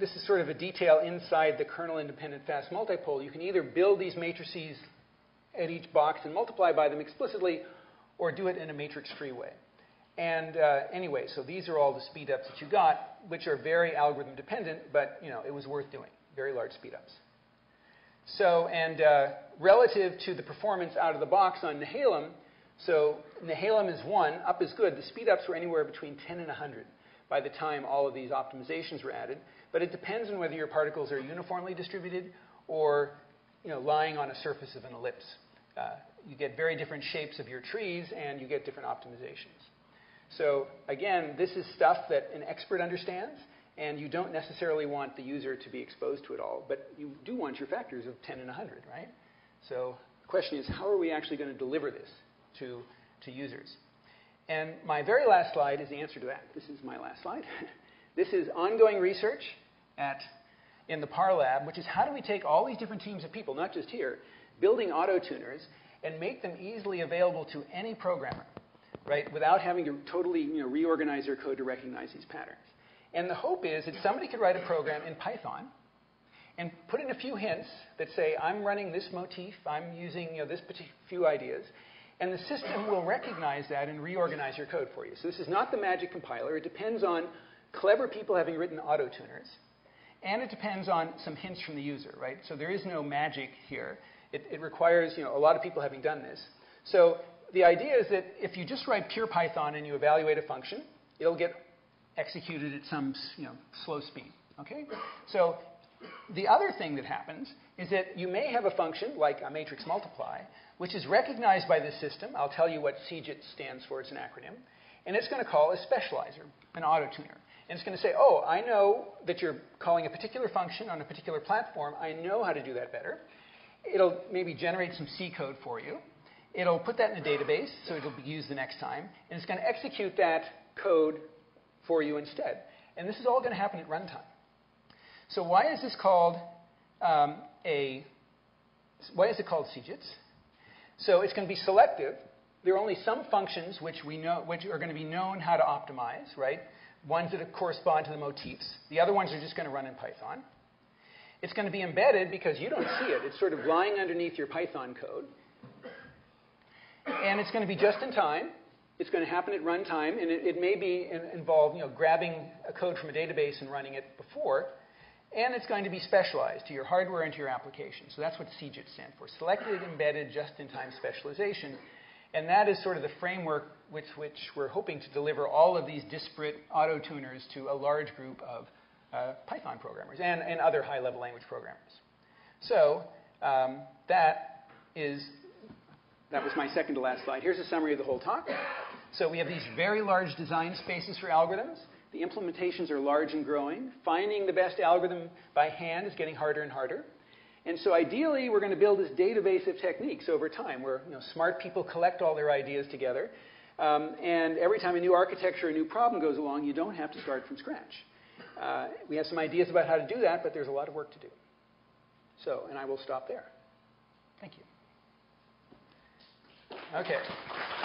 this is sort of a detail inside the kernel-independent fast multipole. You can either build these matrices at each box and multiply by them explicitly, or do it in a matrix free way. And uh, anyway, so these are all the speed-ups that you got, which are very algorithm-dependent, but you know it was worth doing. Very large speed-ups. So, and uh, relative to the performance out of the box on Nehalem, so Nehalem is one, up is good. The speed-ups were anywhere between ten and one hundred by the time all of these optimizations were added. But it depends on whether your particles are uniformly distributed or, you know, lying on a surface of an ellipse. Uh, you get very different shapes of your trees, and you get different optimizations. So again, this is stuff that an expert understands, and you don't necessarily want the user to be exposed to it all, but you do want your factors of ten and one hundred, right? So the question is, how are we actually going to deliver this to, to users? And my very last slide is the answer to that. This is my last slide. This is ongoing research at, in the PAR lab, which is how do we take all these different teams of people, not just here, building auto-tuners, and make them easily available to any programmer, right, without having to totally you know, reorganize their code to recognize these patterns. And the hope is that somebody could write a program in Python and put in a few hints that say, I'm running this motif, I'm using you know, this few ideas, and the system will recognize that and reorganize your code for you. So this is not the magic compiler. It depends on clever people having written auto-tuners and it depends on some hints from the user, right? So there is no magic here. It, it requires, you know, a lot of people having done this. So the idea is that if you just write pure Python and you evaluate a function, it'll get executed at some, you know, slow speed, okay? So the other thing that happens is that you may have a function, like a matrix multiply, which is recognized by this system. I'll tell you what C J I T S stands for. It's an acronym. And it's going to call a specializer, an autotuner. And it's going to say, oh, I know that you're calling a particular function on a particular platform. I know how to do that better. It'll maybe generate some C code for you. It'll put that in a database, so it'll be used the next time. And it's going to execute that code for you instead. And this is all going to happen at runtime. So why is this called um, a, why is it called C J I T S? So it's going to be selective. There are only some functions which we know, which are going to be known how to optimize, right? Ones that correspond to the motifs. The other ones are just going to run in Python. It's going to be embedded because you don't see it. It's sort of lying underneath your Python code. And it's going to be just in time. It's going to happen at runtime, and it, it may be in, involved, you know, grabbing a code from a database and running it before. And it's going to be specialized to your hardware and to your application. So that's what C J I T S stands for, Selected Embedded Just-in-Time Specialization. And that is sort of the framework with which we're hoping to deliver all of these disparate auto-tuners to a large group of uh, Python programmers and, and other high-level language programmers. So um, that is, that was my second to last slide. Here's a summary of the whole talk. So we have these very large design spaces for algorithms. The implementations are large and growing. Finding the best algorithm by hand is getting harder and harder. And so ideally, we're going to build this database of techniques over time where, you know, smart people collect all their ideas together. Um, and every time a new architecture, a new problem goes along, you don't have to start from scratch. Uh, we have some ideas about how to do that, but there's a lot of work to do. So, and I will stop there. Thank you. Okay.